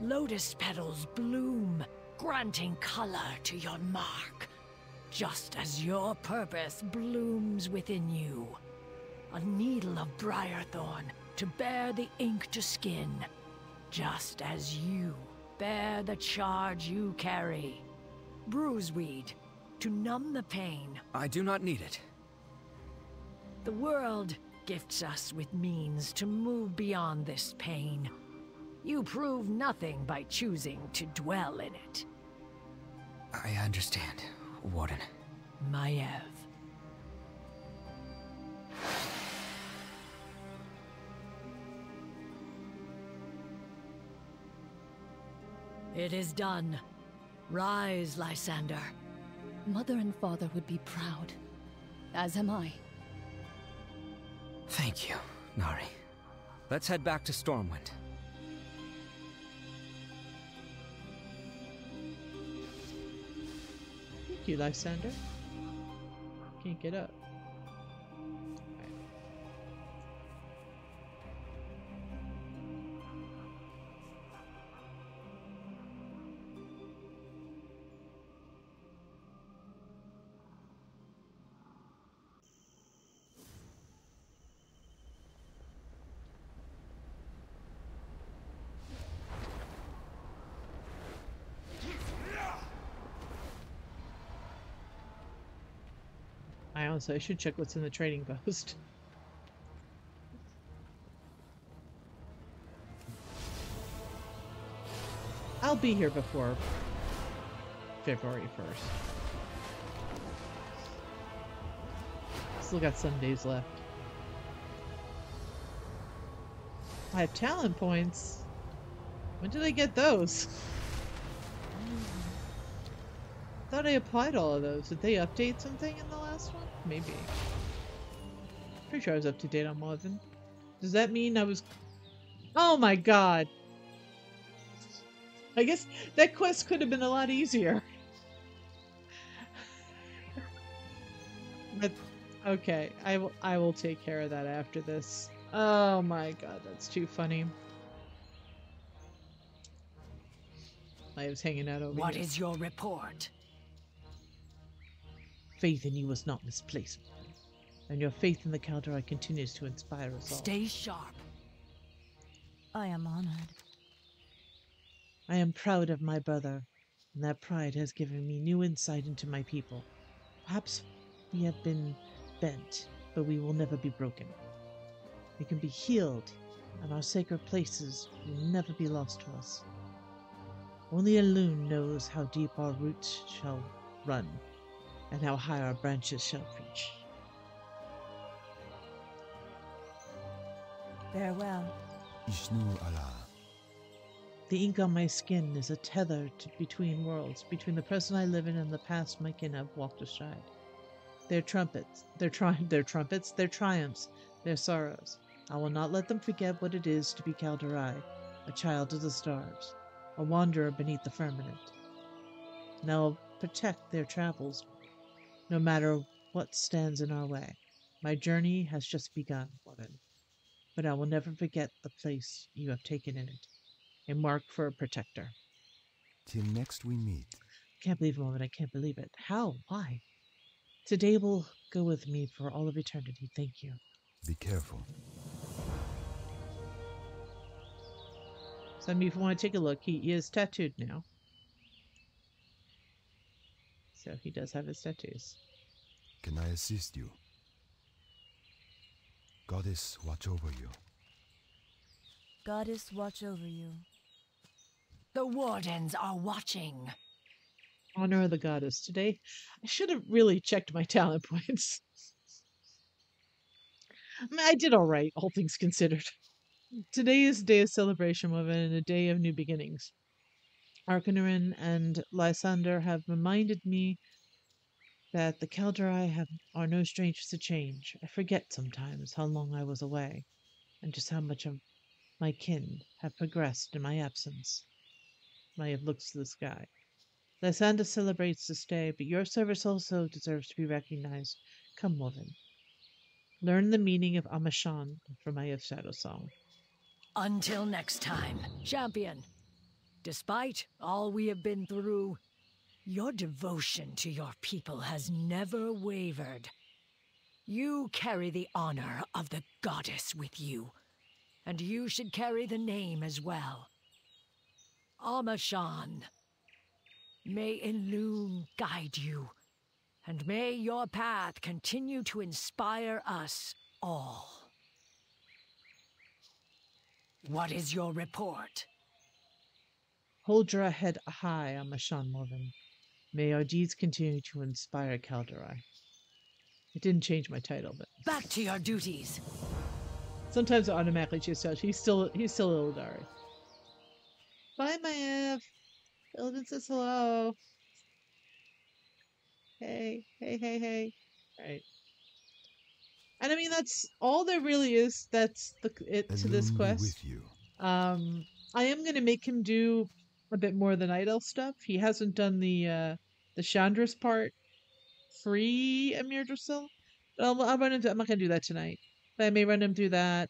Lotus petals bloom, granting color to your mark, just as your purpose blooms within you. A needle of briarthorn to bear the ink to skin, just as you bear the charge you carry. Bruiseweed to numb the pain. I do not need it. The world gifts us with means to move beyond this pain. You prove nothing by choosing to dwell in it. I understand, Warden. Maiev. It is done. Rise, Lysander. Mother and father would be proud, as am I. Thank you, Nari. Let's head back to Stormwind. Thank you, Lysander. Can't get up. So I should check what's in the trading post. I'll be here before February first. Still got some days left. I have talent points. When did I get those? I thought I applied all of those. Did they update something in the last one? Maybe. Pretty sure I was up to date on one of them. Does that mean I was... Oh my god! I guess that quest could have been a lot easier. But, okay, I will, I will take care of that after this. Oh my god, that's too funny. I was hanging out over What here. Is your report? Faith in you was not misplaced, and your faith in the Kaldorei continues to inspire us all. Stay sharp. I am honored. I am proud of my brother, and that pride has given me new insight into my people. Perhaps we have been bent, but we will never be broken. We can be healed, and our sacred places will never be lost to us. Only Elune knows how deep our roots shall run, and how high our branches shall reach. Farewell. Ishnu Allah. The ink on my skin is a tether to between worlds, between the present I live in and the past my kin have walked astride. Their trumpets, their tri their trumpets, their triumphs, their sorrows. I will not let them forget what it is to be Kaldorei, a child of the stars, a wanderer beneath the firmament. And I will protect their travels, no matter what stands in our way. My journey has just begun, woman, but I will never forget the place you have taken in it. A mark for a protector. Till next we meet. Can't believe it, woman. I can't believe it. How? Why? Today will go with me for all of eternity. Thank you. Be careful. Some of you want to take a look. He is tattooed now. So he does have his tattoos. Can I assist you? Goddess, watch over you. Goddess, watch over you. The wardens are watching. Honor of the goddess today. I should have really checked my talent points. I mean, I did all right, all things considered. Today is a day of celebration, women, and a day of new beginnings. Arcanorin and Lysander have reminded me that the Kaldorei have are no strangers to change. I forget sometimes how long I was away, and just how much of my kin have progressed in my absence. Maiev looks to the sky. Lysander celebrates this day, but your service also deserves to be recognized. Come, woman. Learn the meaning of Amashan from Maiev Shadowsong. Until next time, champion. Despite all we have been through, your devotion to your people has never wavered. You carry the honor of the goddess with you, and you should carry the name as well. Amashan. May Elune guide you, and may your path continue to inspire us all. What is your report? Hold your head high, Amashan Morven. May our deeds continue to inspire Kaldorei. It didn't change my title, but... Back to your duties! Sometimes it automatically changes. He's still, he's still Illidari. Bye, Maiev! Illidan says hello. Hey, hey, hey, hey. Alright. And I mean, that's all there really is. That's the, it to this quest. With you. Um, I am going to make him do a bit more of the Night Elf stuff. He hasn't done the uh, the Chandra's part. Free Amir Drussil. I'll, I'll run into, I'm not going to do that tonight. But I may run him through that.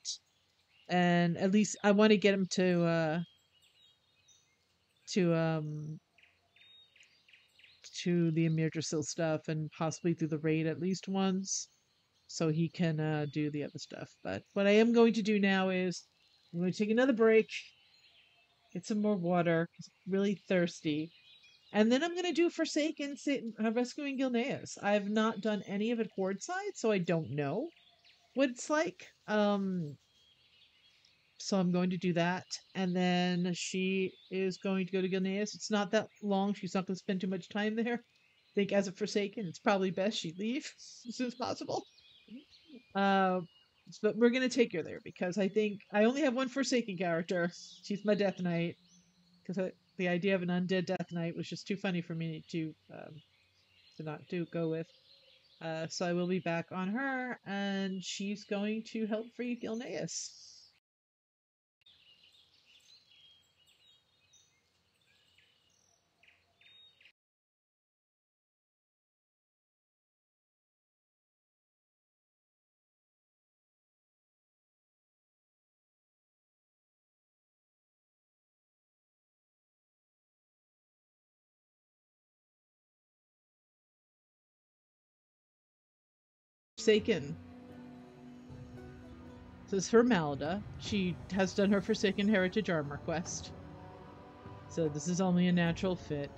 And at least I want to get him to... Uh, to um to the Amir Drussil stuff, and possibly through the raid at least once, so he can uh, do the other stuff. But what I am going to do now is I'm going to take another break, get some more water, because I'm really thirsty, and then I'm going to do Forsaken, uh, rescuing Gilneas. I've not done any of it Horde side, so I don't know what it's like. Um, so I'm going to do that, and then she is going to go to Gilneas. It's not that long. She's not going to spend too much time there. I think as a Forsaken, it's probably best she leave as soon as possible. Uh, but we're going to take her there, because I think I only have one Forsaken character. She's my Death Knight, because the idea of an undead Death Knight was just too funny for me to um, to not do go with. Uh, so I will be back on her, and she's going to help free Gilneas. This is Hermalda. She has done her Forsaken Heritage Armor quest. So this is only a natural fit.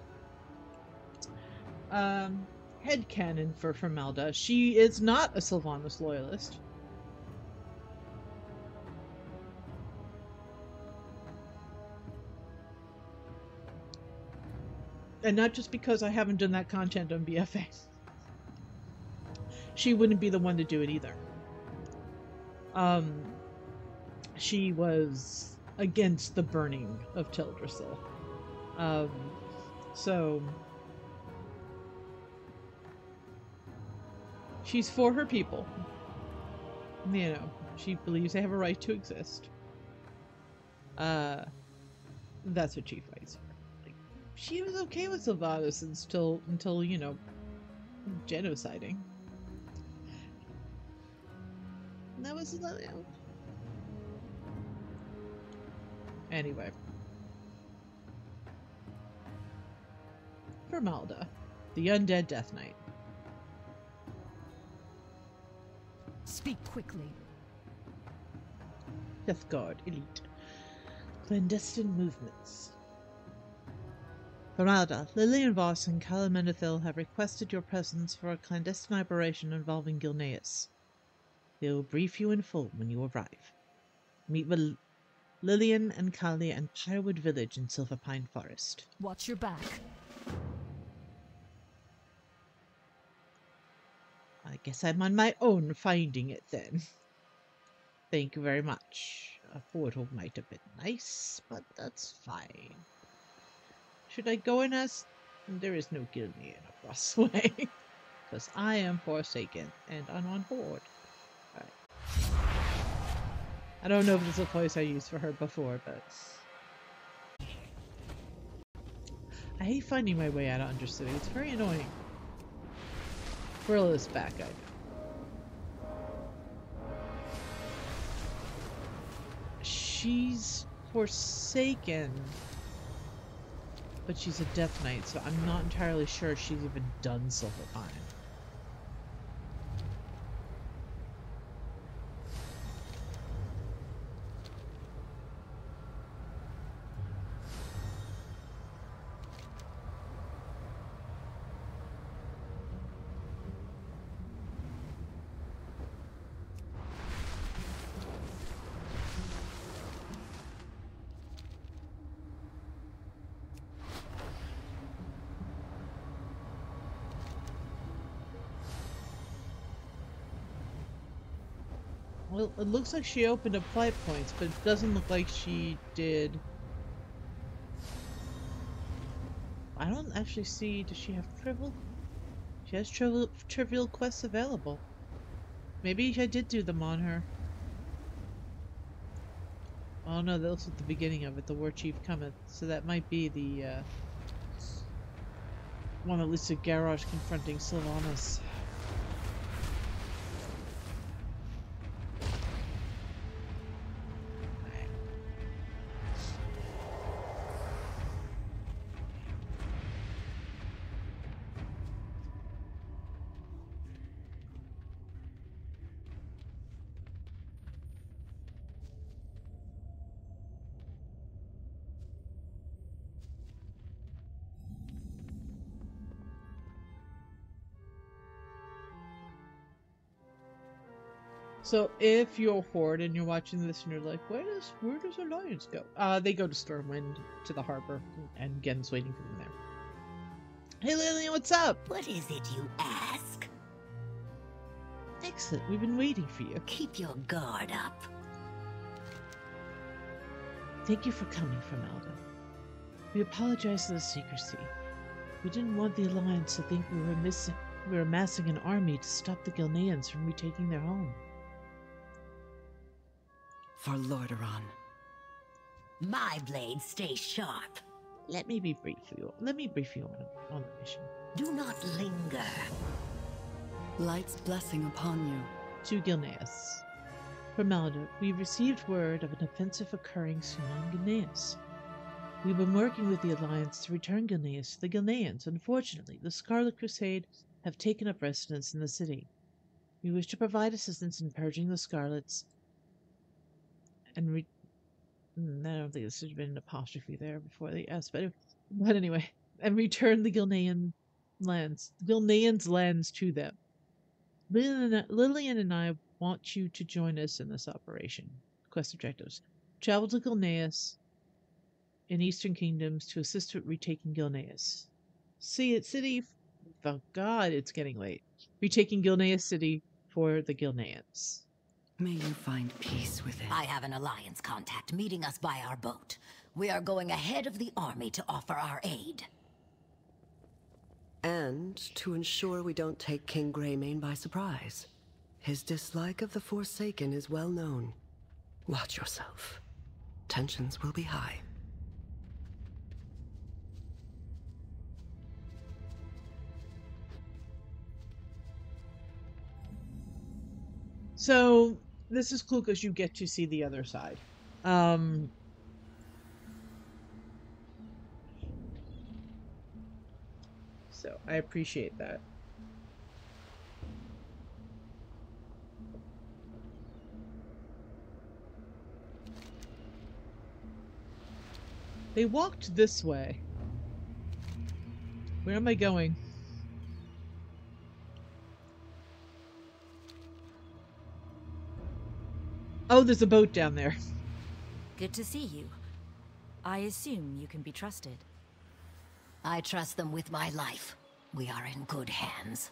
Um, headcanon for Hermalda. She is not a Sylvanas Loyalist. And not just because I haven't done that content on B F A. She wouldn't be the one to do it either. Um, she was against the burning of Teldrassil. Um, so... She's for her people. You know, she believes they have a right to exist. Uh, that's what she fights for. Like, she was okay with Sylvanas until, until, you know, genociding. That was another. Anyway. Hermalda, the undead Death Knight. Speak quickly. Death Guard, elite. Clandestine movements. Hermalda, Lilian Voss and Calia Menethil have requested your presence for a clandestine operation involving Gilneas. They will brief you in full when you arrive. Meet with Lillian and Kalia in Pyrewood Village in Silver Pine Forest. Watch your back. I guess I'm on my own finding it then. Thank you very much. A portal might have been nice, but that's fine. Should I go in as... There is no Gilnean across the way. Because I am Forsaken and I'm on Horde. I don't know if this is a voice I used for her before, but... I hate finding my way out of Undercity. It's very annoying. Frilla's back, I know. She's Forsaken. But she's a Death Knight, so I'm not entirely sure she's even done Silver Pine. Well, it looks like she opened up flight points, but it doesn't look like she did. I don't actually see. Does she have trivial? She has trivial, trivial quests available. Maybe I did do them on her. Oh no, that was at the beginning of it. The War Chief cometh, so that might be the uh, one that leads to Garrosh confronting Sylvanas. So if you're Horde and you're watching this and you're like, where does where does Alliance go? Uh, they go to Stormwind, to the harbor, and Genn's waiting for them there. Hey Lilian, what's up? What is it you ask? Excellent, we've been waiting for you. Keep your guard up. Thank you for coming, Hermalda. We apologize for the secrecy. We didn't want the Alliance to think we were missing we were amassing an army to stop the Gilneans from retaking their home. For Lordaeron. My blade stays sharp. Let me be brief you. Let me brief you on, on the mission. Do not linger. Light's blessing upon you. To Gilneas. Hermalda, we received word of an offensive occurring soon on Gilneas. We've been working with the Alliance to return Gilneas to the Gilneans. Unfortunately, the Scarlet Crusade have taken up residence in the city. We wish to provide assistance in purging the Scarlets and re I don't think this should have been an apostrophe there before the S, but but anyway, and return the Gilnean lands, Gilnean's lands to them. Lilian, Lilian and I want you to join us in this operation. Quest objectives: travel to Gilneas in Eastern Kingdoms to assist with retaking Gilneas. See it city. Oh God, it's getting late. Retaking Gilneas City for the Gilneans. May you find peace with it. I have an Alliance contact meeting us by our boat. We are going ahead of the army to offer our aid. And to ensure we don't take King Greymane by surprise. His dislike of the Forsaken is well known. Watch yourself. Tensions will be high. So, this is cool because you get to see the other side. Um, so, I appreciate that. They walked this way. Where am I going? Oh, there's a boat down there. Good to see you. I assume you can be trusted. I trust them with my life. We are in good hands.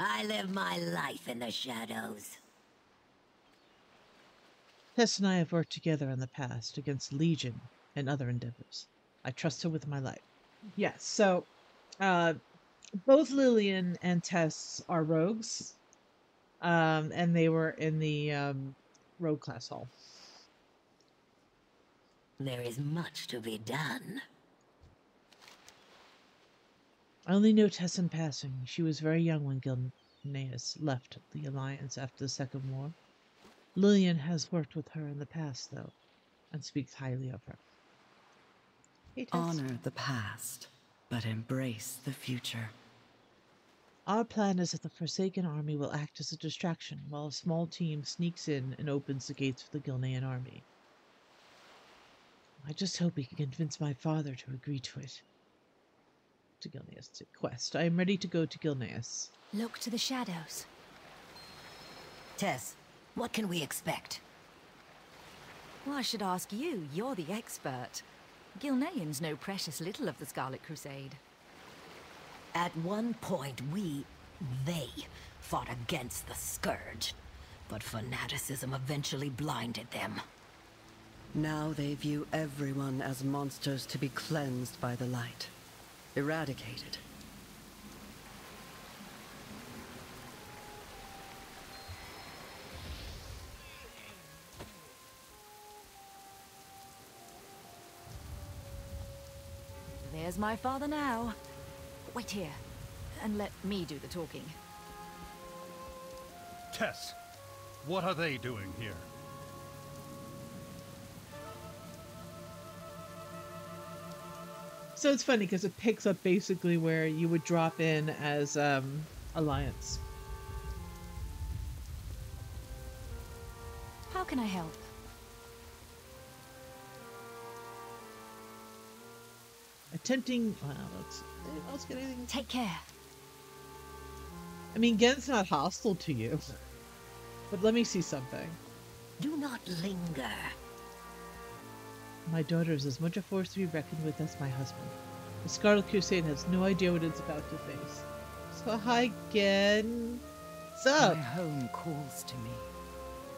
I live my life in the shadows. Tess and I have worked together in the past against Legion and other endeavors. I trust her with my life. Yes, so uh, both Lilian and Tess are rogues, um, and they were in the um, rogue class hall. There is much to be done. I only know Tess in passing. She was very young when Gilneas left the Alliance after the Second War. Lilian has worked with her in the past, though, and speaks highly of her. Honor the past, but embrace the future. Our plan is that the Forsaken army will act as a distraction while a small team sneaks in and opens the gates for the Gilnean army. I just hope we can convince my father to agree to it. To Gilneas' quest. I am ready to go to Gilneas. Look to the shadows. Tess, what can we expect? Well, I should ask you. You're the expert. Gilneans know precious little of the Scarlet Crusade. At one point, we, they, fought against the Scourge, but fanaticism eventually blinded them. Now they view everyone as monsters to be cleansed by the light, eradicated. There's my father now. Wait here, and let me do the talking. Tess, what are they doing here? So it's funny because it picks up basically where you would drop in as um, Alliance. How can I help? Attempting. Well, let's, let's get anything. Take care. I mean, Genn's not hostile to you, but let me see something. Do not linger. My daughter is as much a force to be reckoned with as my husband. The Scarlet Crusade has no idea what it's about to face. So, hi, Genn. What's up? My home calls to me.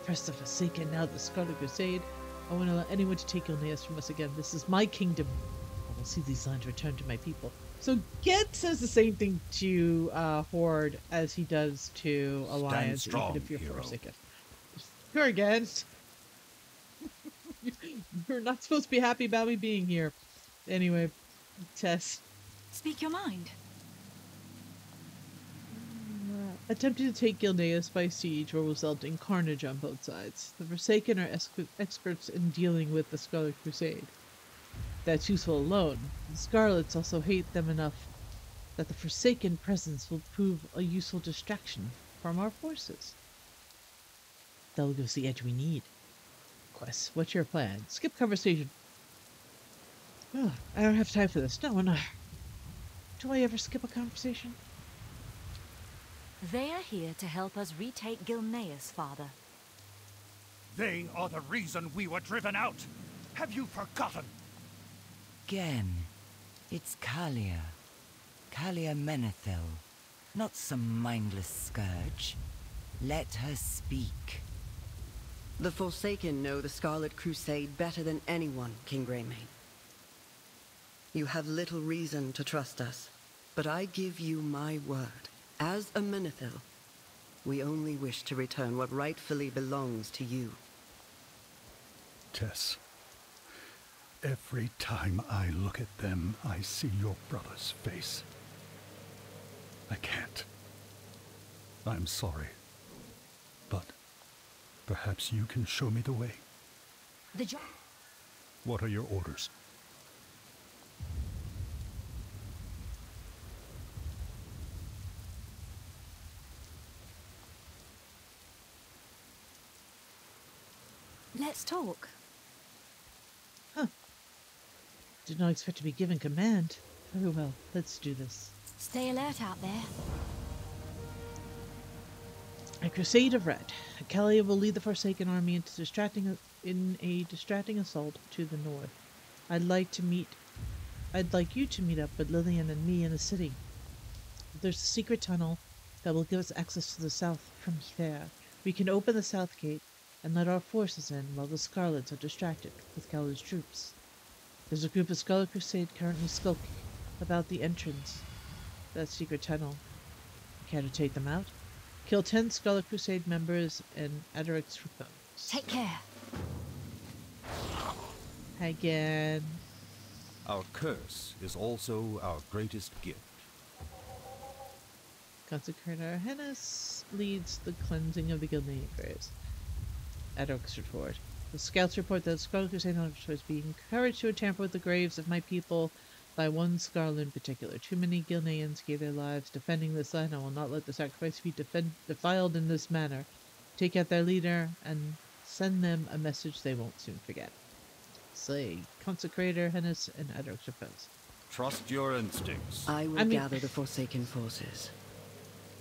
Press the Forsaken now, the Scarlet Crusade. I won't allow anyone to take Gilneas from us again. This is my kingdom. I'll see these lands return to my people. So Ged says the same thing to uh, Horde as he does to Alliance, strong, even if you're hero. Forsaken. You're against. You're not supposed to be happy about me being here. Anyway, Tess. Speak your mind. Uh, attempting to take Gilneas by siege will result in carnage on both sides. The Forsaken are ex experts in dealing with the Scarlet Crusade. that's useful alone. The Scarlets also hate them enough that the Forsaken presence will prove a useful distraction from our forces. That'll give us the edge we need. Quest, what's your plan? Skip conversation. Oh, I don't have time for this. No, no. Do I ever skip a conversation? They are here to help us retake Gilneas, Father. They are the reason we were driven out. Have you forgotten? Genn, it's Calia. Calia Menethil, not some mindless scourge. Let her speak. The Forsaken know the Scarlet Crusade better than anyone, King Greymane. You have little reason to trust us, but I give you my word. As a Menethil, we only wish to return what rightfully belongs to you. Tess, every time I look at them, I see your brother's face. I can't. I'm sorry, but perhaps you can show me the way. The job. What are your orders? Let's talk. Huh. Did not expect to be given command. Very well, let's do this. Stay alert out there. A crusade of red. Calia will lead the Forsaken army into distracting in a distracting assault to the north. I'd like to meet I'd like you to meet up with Lilian and me in the city. There's a secret tunnel that will give us access to the south from there. We can open the south gate and let our forces in while the Scarlets are distracted with Calia's troops. There's a group of Scarlet Crusade currently skulking about the entrance to that secret tunnel. Care to take them out? Kill ten Scarlet Crusade members and Adaric's repose. Take care. Hi again. Our curse is also our greatest gift. Consecrator Hennis leads the cleansing of the Gilneas graves. Adaric's report. The scouts report that Scarlet Crusade hunters be encouraged to tamper with the graves of my people by one Scarlet in particular. Too many Gilneans gave their lives defending this land. I will not let the sacrifice be defend defiled in this manner. Take out their leader and send them a message they won't soon forget. Say, Consecrator Hennis and Adaric's repose. Trust your instincts. I will I mean gather the Forsaken forces.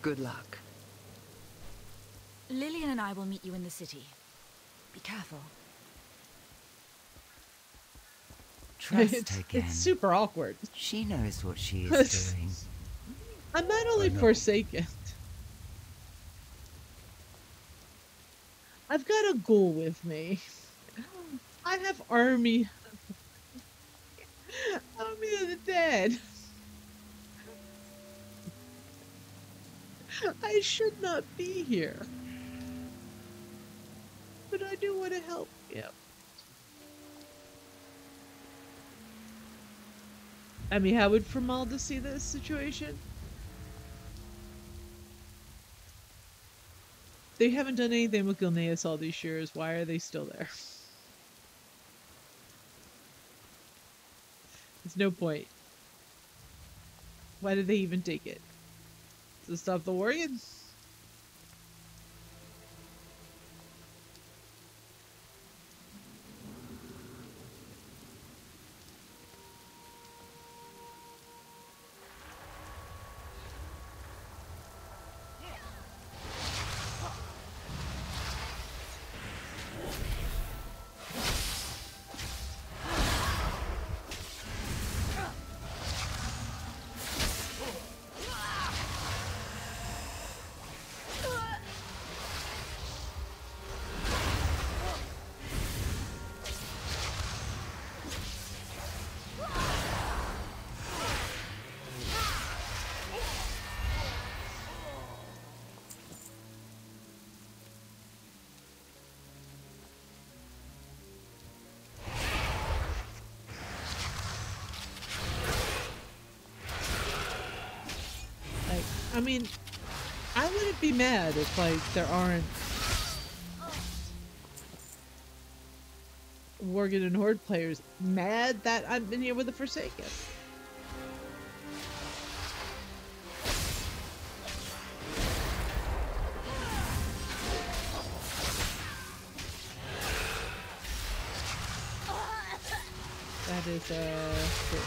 Good luck. Lilian and I will meet you in the city. Be careful. Trust it's, her again. It's super awkward. She knows what she is doing. I'm not only Forsaken. I've got a ghoul with me. I have army. Army of the dead. I should not be here. But I do want to help. Yeah. I mean, how would Hermalda see this situation? They haven't done anything with Gilneas all these years. Why are they still there? There's no point. Why did they even take it? To stop the warriors? I mean, I wouldn't be mad if, like, there aren't Worgen and Horde players mad that I've been here with the Forsaken. That is uh cool.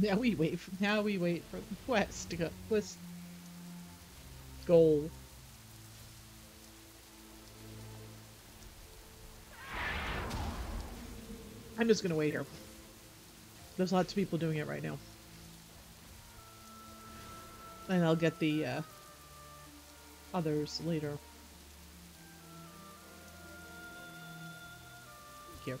Now we wait for, now we wait for the quest to go. Quest goal. I'm just gonna wait here. There's lots of people doing it right now. And I'll get the uh, others later. Here.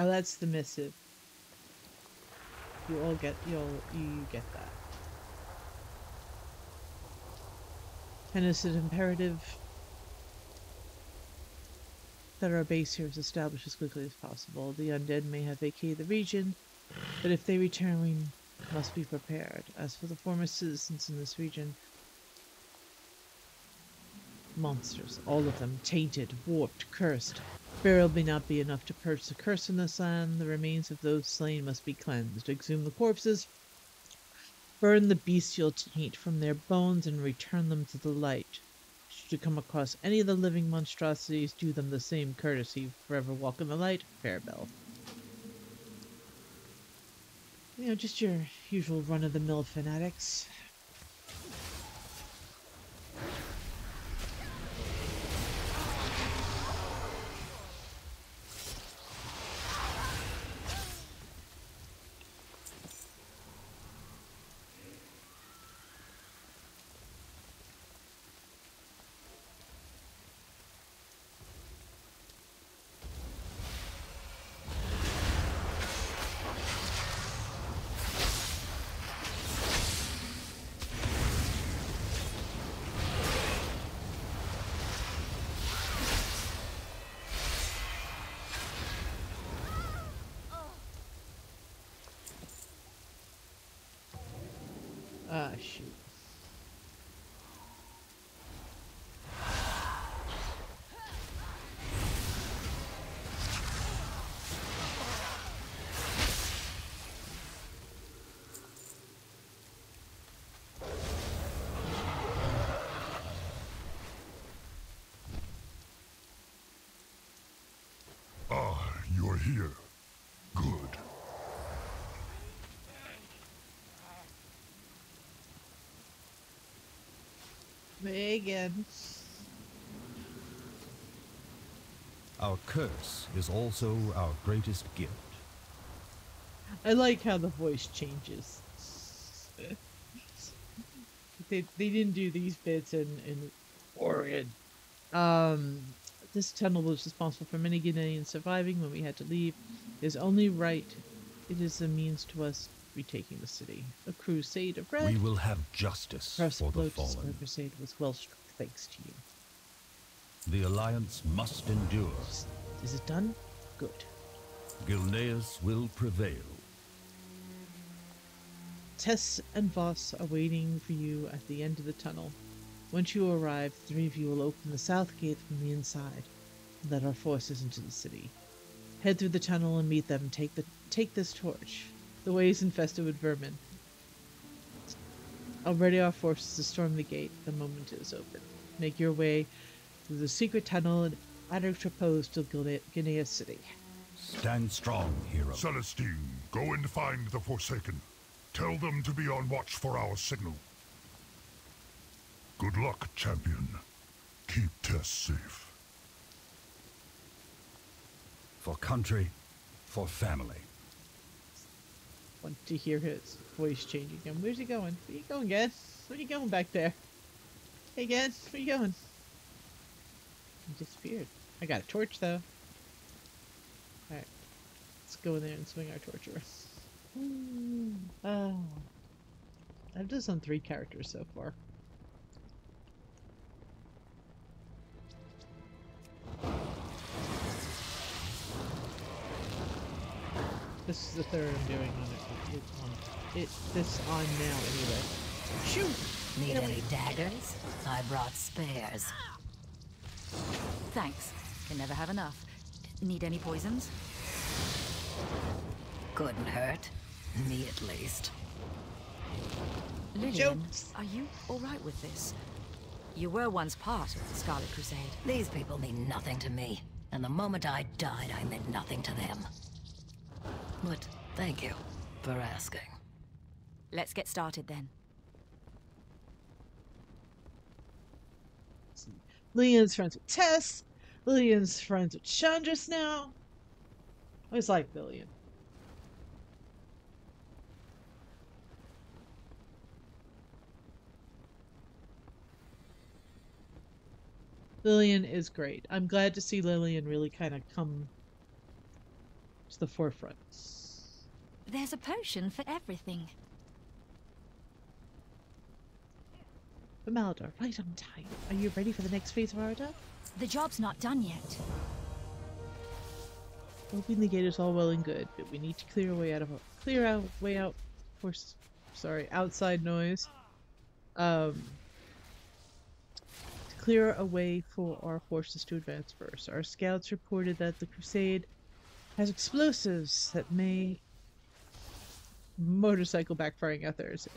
Oh, that's the missive. You all get, you'll, you get that. And it's an imperative that our base here is established as quickly as possible. The undead may have vacated the region, but if they return, we must be prepared. As for the former citizens in this region, monsters, all of them, tainted, warped, cursed. Burial may not be enough to purge the curse in this land. The remains of those slain must be cleansed. Exhume the corpses, burn the bestial taint from their bones, and return them to the light. Should you come across any of the living monstrosities, do them the same courtesy. Forever walk in the light, Fairbell. You know, just your usual run-of-the-mill fanatics. Ah, shoot. Ah, you're here. Good. Again. Our curse is also our greatest gift. I like how the voice changes. they, they didn't do these bits in, in Oregon. Um, this tunnel was responsible for many Gilneans surviving when we had to leave. It is only right. It is a means to us retaking the city. A crusade of red. We will have justice for the fallen. Scarlet Crusade was well struck, thanks to you. The Alliance must endure. Is it done? Good. Gilneas will prevail. Tess and Voss are waiting for you at the end of the tunnel. Once you arrive, the three of you will open the south gate from the inside and let our forces into the city. Head through the tunnel and meet them. And take the take this torch. The way is infested with vermin. I'll ready our forces to storm the gate the moment it is open. Make your way through the secret tunnel and at repose till Gilneas City. Stand strong, hero. Celestine, go and find the Forsaken. Tell them to be on watch for our signal. Good luck, champion. Keep Tess safe. For country, for family. Want to hear his voice changing again. Where's he going? Where are you going, Genn? Where are you going back there? Hey, Genn, where are you going? He disappeared. I got a torch, though. Alright. Let's go in there and swing our torch around. Oh. I've just done three characters so far. This is the third I'm doing on it. It's on it. This on now, anyway. Shoot! Need any daggers? I brought spares. Thanks. Can never have enough. Need any poisons? Couldn't hurt. Me at least. Lilian, are you alright with this? You were once part of the Scarlet Crusade. These people mean nothing to me. And the moment I died, I meant nothing to them. But thank you for asking. Let's get started then. Lillian's friends with Tess. Lillian's friends with Chandris now. I always like Lillian. Lillian is great. I'm glad to see Lillian really kind of come to the forefront. There's a potion for everything. Hermalda, right on time. Are you ready for the next phase, Hermalda? The job's not done yet. Opening the gate is all well and good, but we need to clear a way out of a clear out way out for sorry outside noise. Um, to clear a way for our forces to advance first. Our scouts reported that the crusade has explosives that may motorcycle backfiring out there is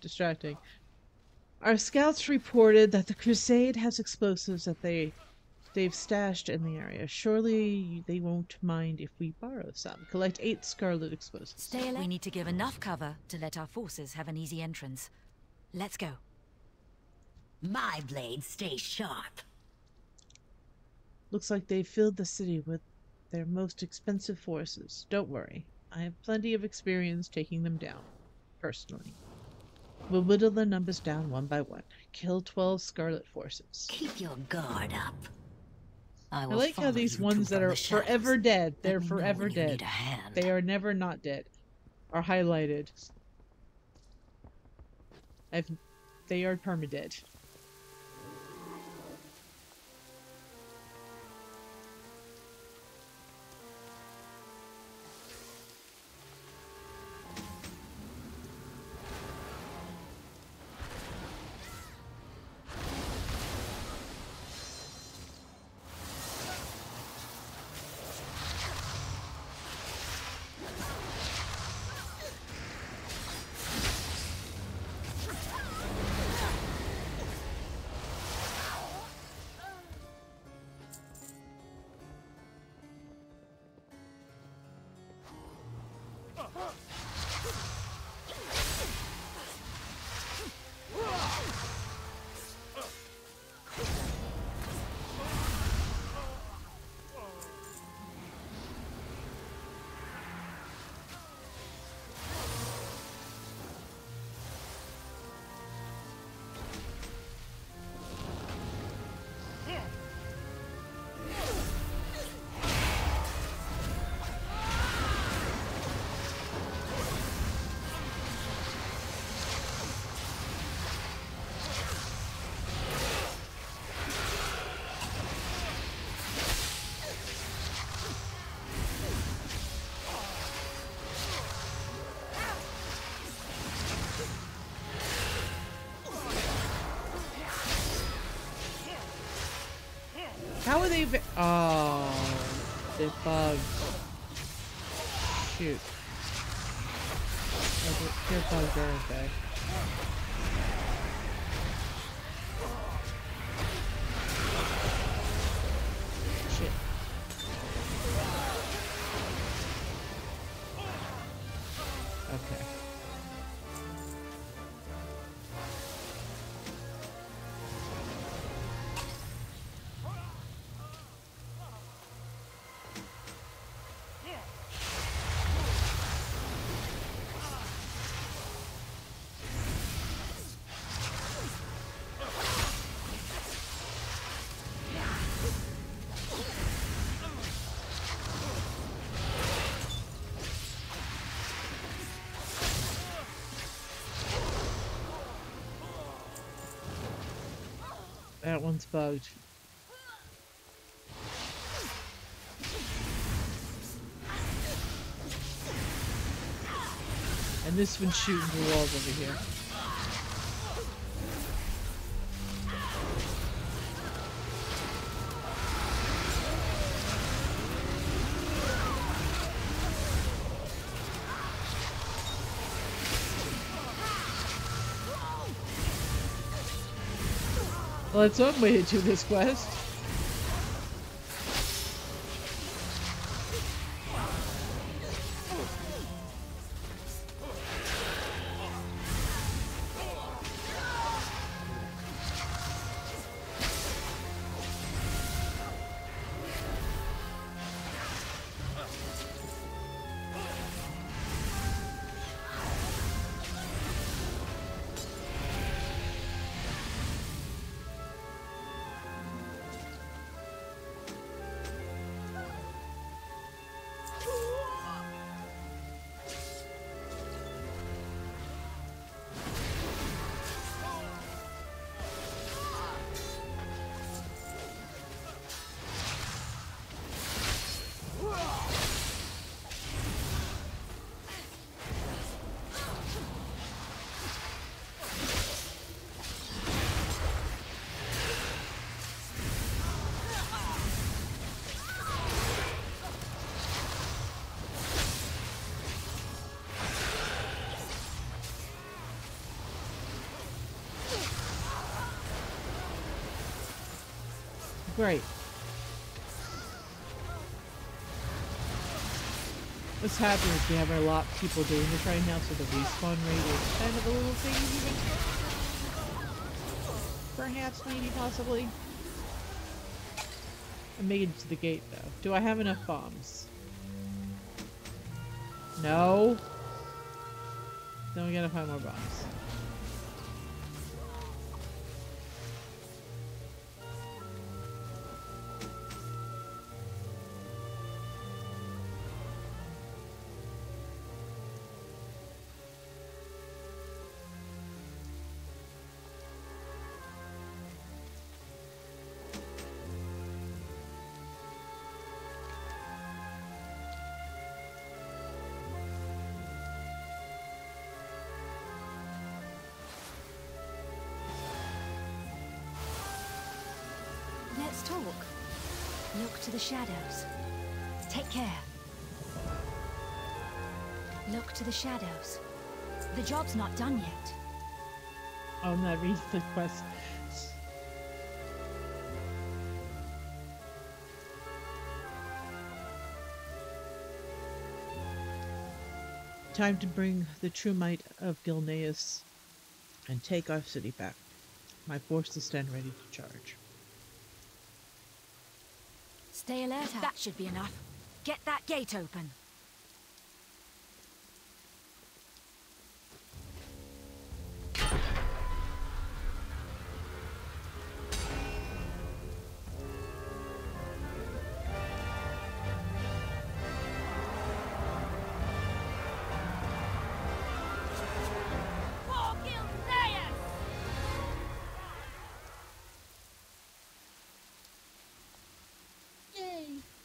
distracting. Our scouts reported that the crusade has explosives that they they've stashed in the area. Surely they won't mind if we borrow some. Collect eight scarlet explosives. Stay alert. We need to give enough cover to let our forces have an easy entrance. Let's go. My blade stays sharp. Looks like they filled the city with their most expensive forces. Don't worry. I have plenty of experience taking them down. Personally. We'll whittle their numbers down one by one. Kill twelve scarlet forces. Keep your guard up. I, will I like how these ones that are forever dead, they're forever dead. They are never not dead. Are highlighted. I've, they are permadead. How are they? Oh, they're bugged. Shoot. They're bugged, aren't they? Shit. Okay. That one's bugged. And this one's shooting the walls over here. Well, that's one way to do this quest. Great. What's happening is we have a lot of people doing this right now, so the respawn rate is kind of a little thing, even. Perhaps, maybe, possibly. I made it to the gate, though. Do I have enough bombs? No? Then we gotta find more bombs. Talk. Look to the shadows. Take care. Look to the shadows. The job's not done yet. Oh, that reads the quest. Time to bring the true might of Gilneas and take our city back. My forces stand ready to charge. Stay alert. That should be enough. Get that gate open.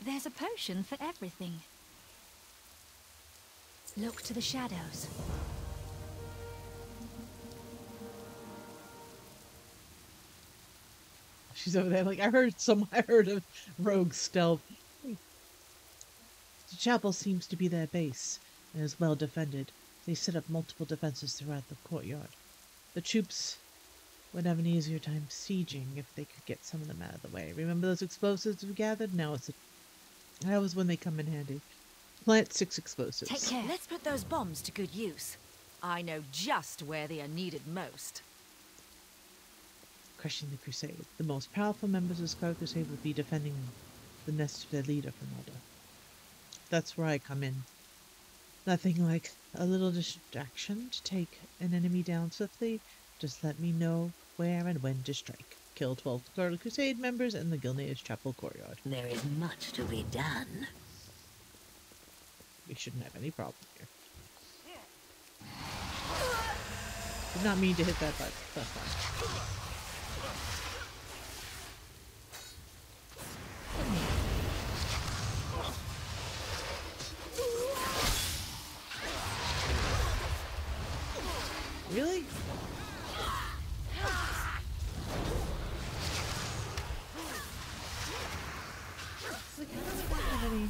There's a potion for everything. Look to the shadows. she's over there. Like, I heard some, I heard of rogue stealth. The chapel seems to be their base and is well defended. They set up multiple defenses throughout the courtyard. The troops would have an easier time sieging if they could get some of them out of the way. Remember those explosives we gathered? Now it's a... That was when they come in handy. Plant six explosives. Take care. Let's put those bombs to good use. I know just where they are needed most. Crushing the crusade. The most powerful members of the Scarlet Crusade will be defending the nest of their leader, Hermalda. That's where I come in. Nothing like a little distraction to take an enemy down swiftly. Just let me know where and when to strike. Kill twelve Scarlet Crusade members in the Gilneas Chapel courtyard. There is much to be done. We shouldn't have any problem here. Did not mean to hit that button. That's fine. Really? It's like, I don't think I have any...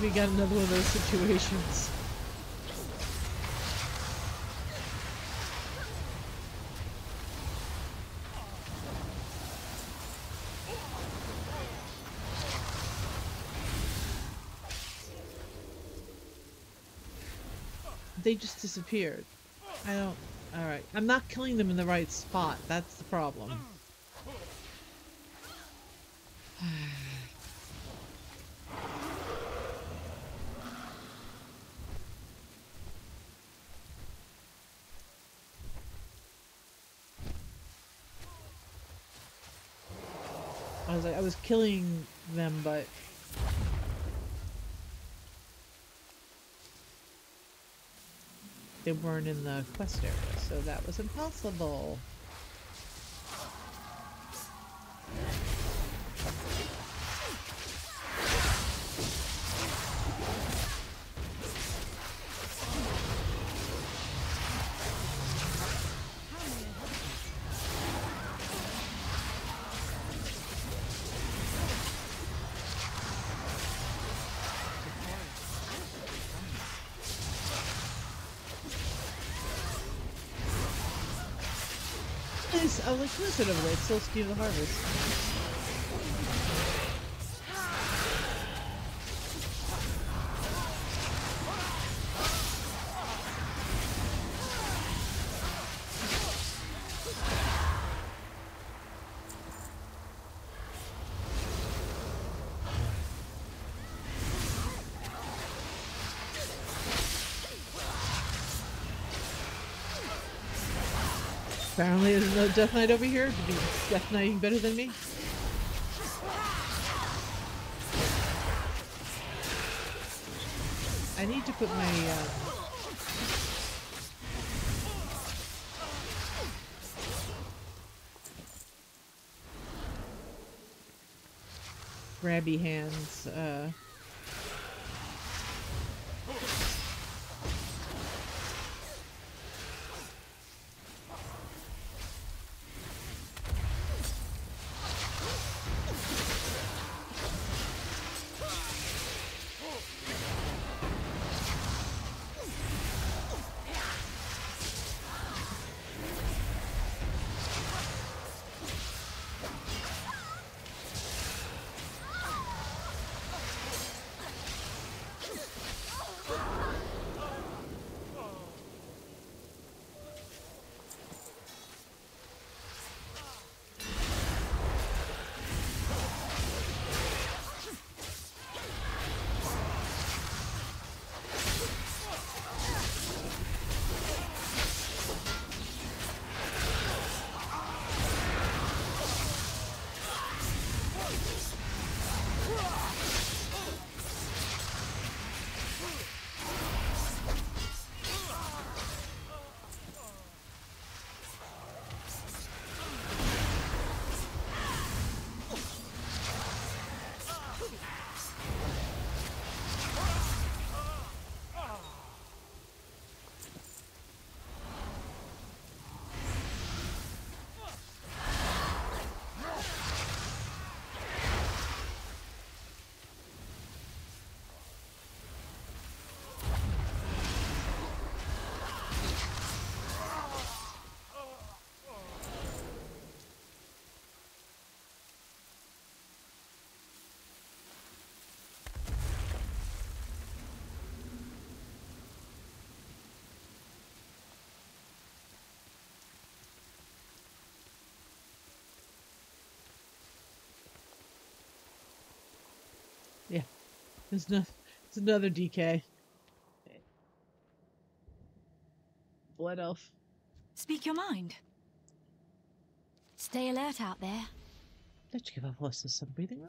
We got another one of those situations. They just disappeared. I don't... Alright. I'm not killing them in the right spot. That's the problem. I was killing them, but they weren't in the quest area, so that was impossible. I was like, who is it over there? It's still Steve the Harvest. Apparently there's another Death Knight over here. Did you Death Knighting better than me? I need to put my... Uh grabby hands, uh... There's no, it's another D K. Blood elf. Speak your mind. Stay alert out there. Don't you give our horses some breathing room?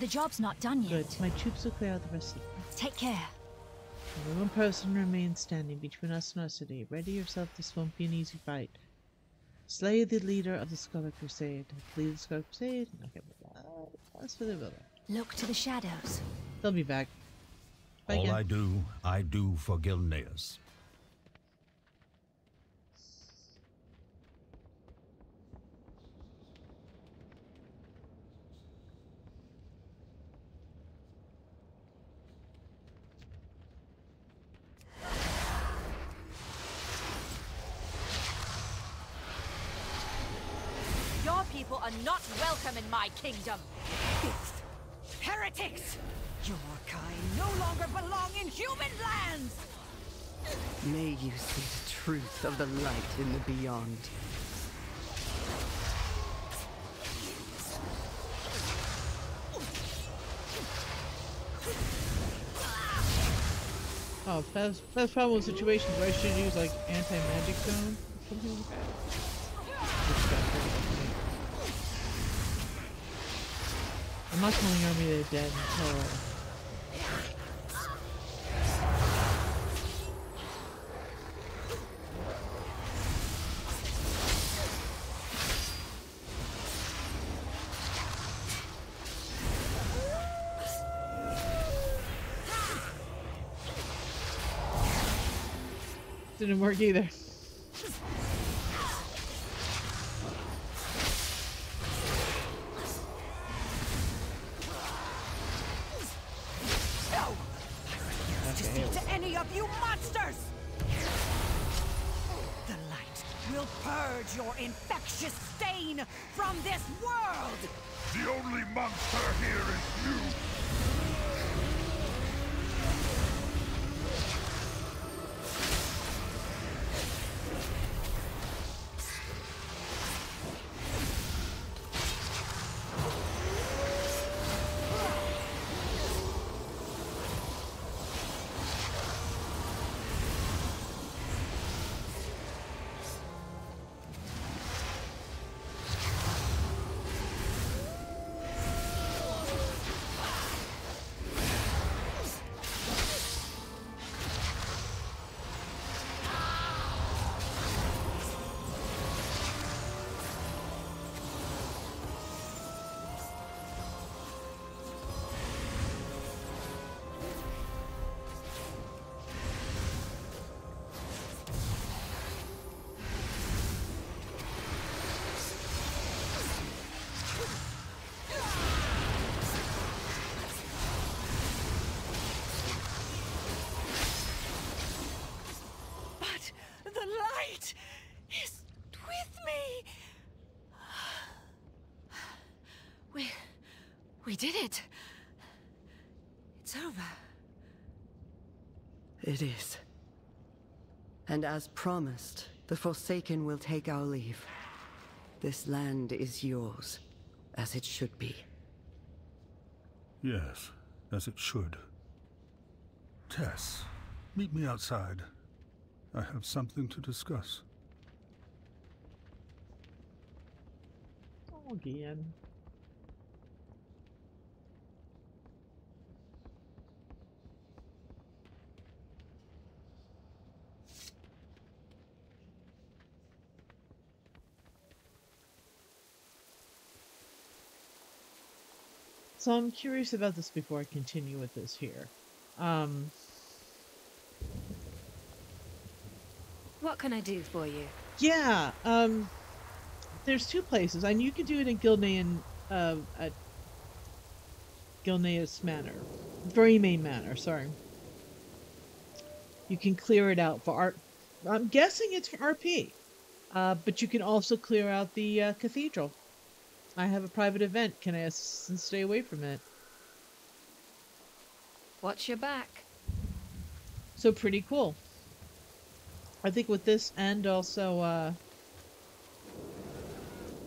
The job's not done yet. Good. My troops will clear out the rest of them. Take care. Only one person remains standing between us and our city. Ready yourself, this won't be an easy fight. Slay the leader of the Scarlet Crusade. Lead the Scarlet Crusade. Okay, blah, blah, blah. That's for the builder. Look to the shadows. They'll be back. Bye All again. I do, I do for Gilneas. People are not welcome in my kingdom. Beast, heretics, your kind no longer belong in human lands. May you see the truth of the light in the beyond. Oh, that's that's probably a situation where I should use like anti-magic zone or something like that. I'm not telling army they're dead until... Didn't work either. We did it! It's over. It is. And as promised, the Forsaken will take our leave. This land is yours, as it should be. Yes, as it should. Tess, meet me outside. I have something to discuss. Oh, again. So I'm curious about this before I continue with this here. Um, what can I do for you? Yeah, um, there's two places. I knew you could do it in Gilnean, uh, at Gilneas Manor, Greymane Manor. Sorry. You can clear it out for art. I'm guessing it's for R P, uh, but you can also clear out the uh, cathedral. I have a private event. Can I assist and stay away from it? Watch your back. So pretty cool. I think with this and also uh,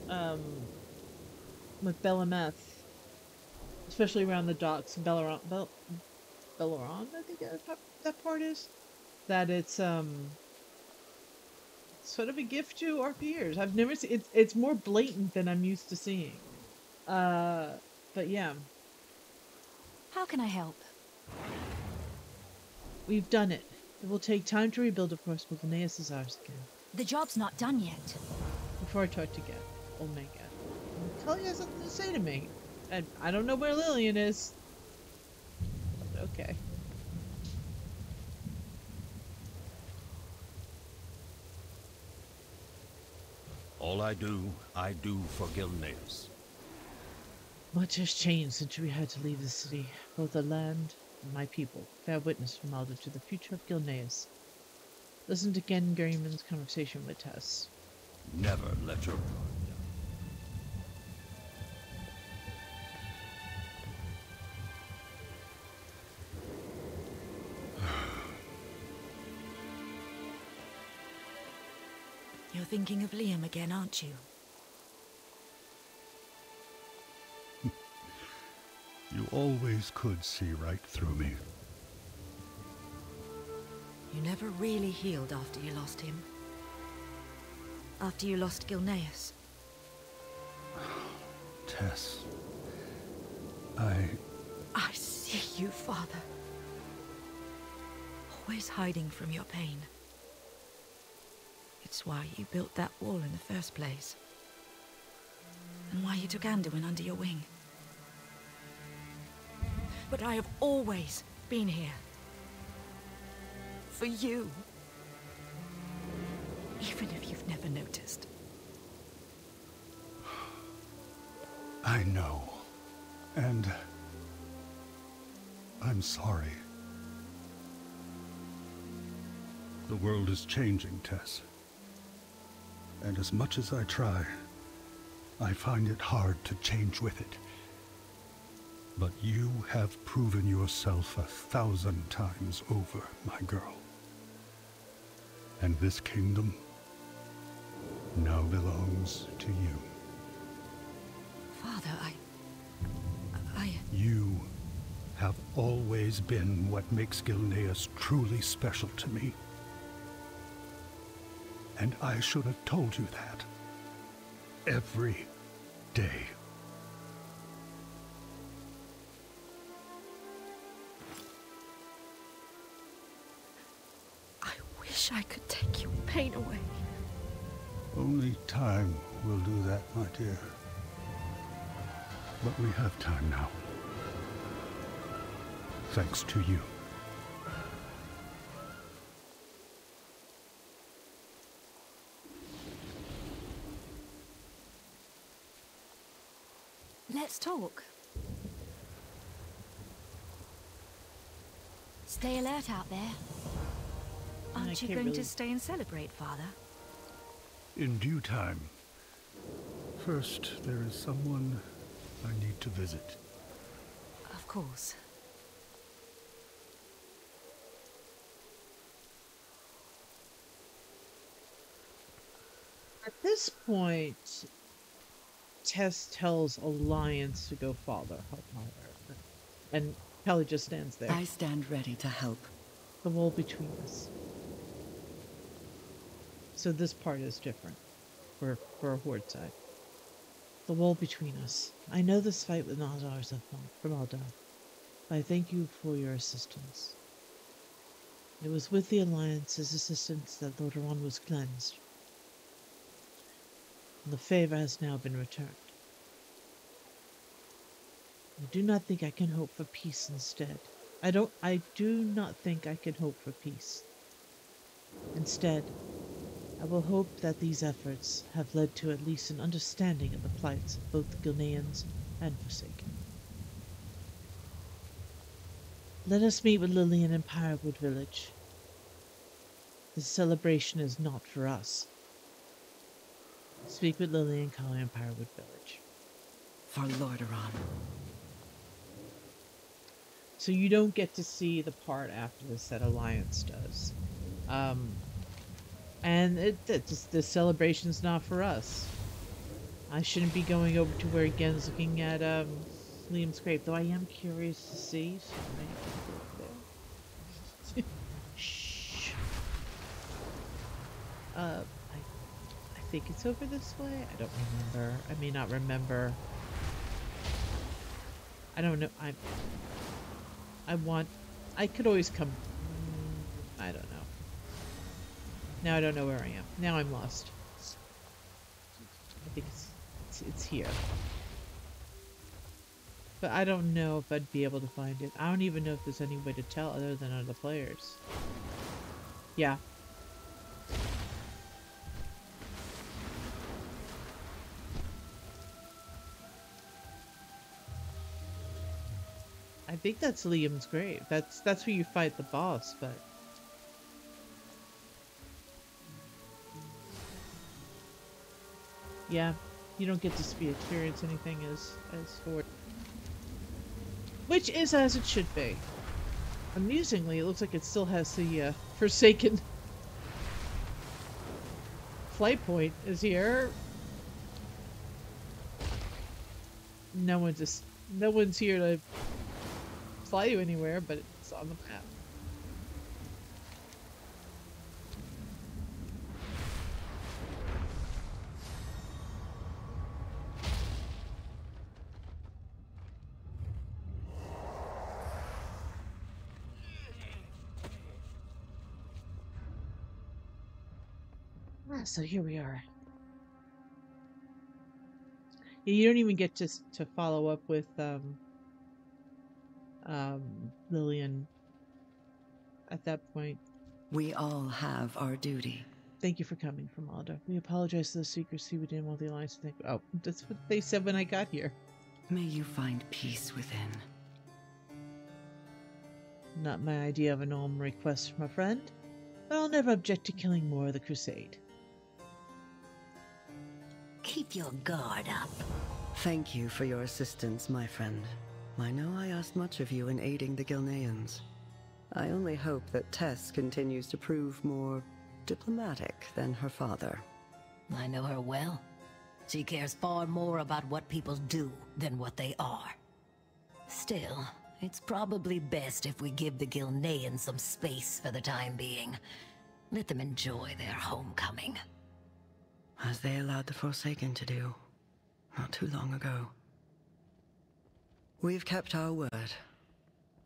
um, with Bellameth, especially around the docks in Belleron, Bel Belleron, I think that part is, that it's um sort of a gift to R P Ers. I've never seen it's it's more blatant than I'm used to seeing. Uh, but yeah. How can I help? We've done it. It will take time to rebuild, of course, but Gilneas is ours again. The job's not done yet. Before I talk to Geth, Omega, Kalia has something to say to me. And I don't know where Lilian is. Okay. All I do, I do for Gilneas. Much has changed since we had to leave the city, both the land and my people. Bear witness, Hermalda, to the future of Gilneas. Listen to Genn Greymane's conversation with Tess. Never let your guard down. You're thinking of Liam again, aren't you? You always could see right through me. You never really healed after you lost him. After you lost Gilneas. Tess... I... I see you, Father. Always hiding from your pain. It's why you built that wall in the first place. And why you took Anduin under your wing. But I have always been here. For you. Even if you've never noticed. I know. And... I'm sorry. The world is changing, Tess. And as much as I try, I find it hard to change with it. But you have proven yourself a thousand times over, my girl. And this kingdom now belongs to you. Father, I... I... You have always been what makes Gilneas truly special to me. And I should have told you that. Every day. I could take your pain away. Only time will do that, my dear. But we have time now. Thanks to you. Let's talk. Stay alert out there. Aren't you going really... to stay and celebrate, Father? In due time. First, there is someone I need to visit. Of course. At this point, Tess tells Alliance to go father, help mother. And Kelly just stands there. I stand ready to help. The wall between us. So this part is different for, for a Horde side. The wall between us. I know this fight with Nazar is from Alda. I thank you for your assistance. It was with the Alliance's assistance that Lordaeron was cleansed. And the favor has now been returned. I do not think I can hope for peace instead. I don't- I do not think I can hope for peace. Instead, I will hope that these efforts have led to at least an understanding of the plights of both the Gilneans and Forsaken. Let us meet with Lilian in Pyrewood Village. This celebration is not for us. Speak with Lilian Calia in Pyrewood Village. For Lordaeron. So you don't get to see the part after this that Alliance does. Um... And it, it's, the celebration's not for us. I shouldn't be going over to where Genn's looking at um, Liam's grave, though I am curious to see. So I there. Shh. Uh, I, I think it's over this way. I don't remember. I may not remember. I don't know. I. I want. I could always come. I don't know. Now I don't know where I am. Now I'm lost. I think it's it's, it's here. But I don't know if I'd be able to find it. I don't even know if there's any way to tell other than other players. Yeah. I think that's Liam's grave. That's that's where you fight the boss, but yeah, you don't get to experience anything as as Horde. Which is as it should be. Amusingly, it looks like it still has the uh, Forsaken. Flight point is here. No one's just, no one's here to fly you anywhere, but it's on the map. So here we are. You don't even get to to follow up with um, um, Lillian at that point. We all have our duty. Thank you for coming, from Alda. We apologize for the secrecy we didn't want the Alliance to think. Oh, that's what they said when I got here. May you find peace within. Not my idea of an old request from a friend, but I'll never object to killing more of the Crusade. Keep your guard up. Thank you for your assistance, my friend. I know I asked much of you in aiding the Gilneans. I only hope that Tess continues to prove more diplomatic than her father. I know her well. She cares far more about what people do than what they are. Still, it's probably best if we give the Gilneans some space for the time being. Let them enjoy their homecoming. As they allowed the Forsaken to do, not too long ago. We've kept our word.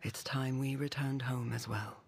It's time we returned home as well.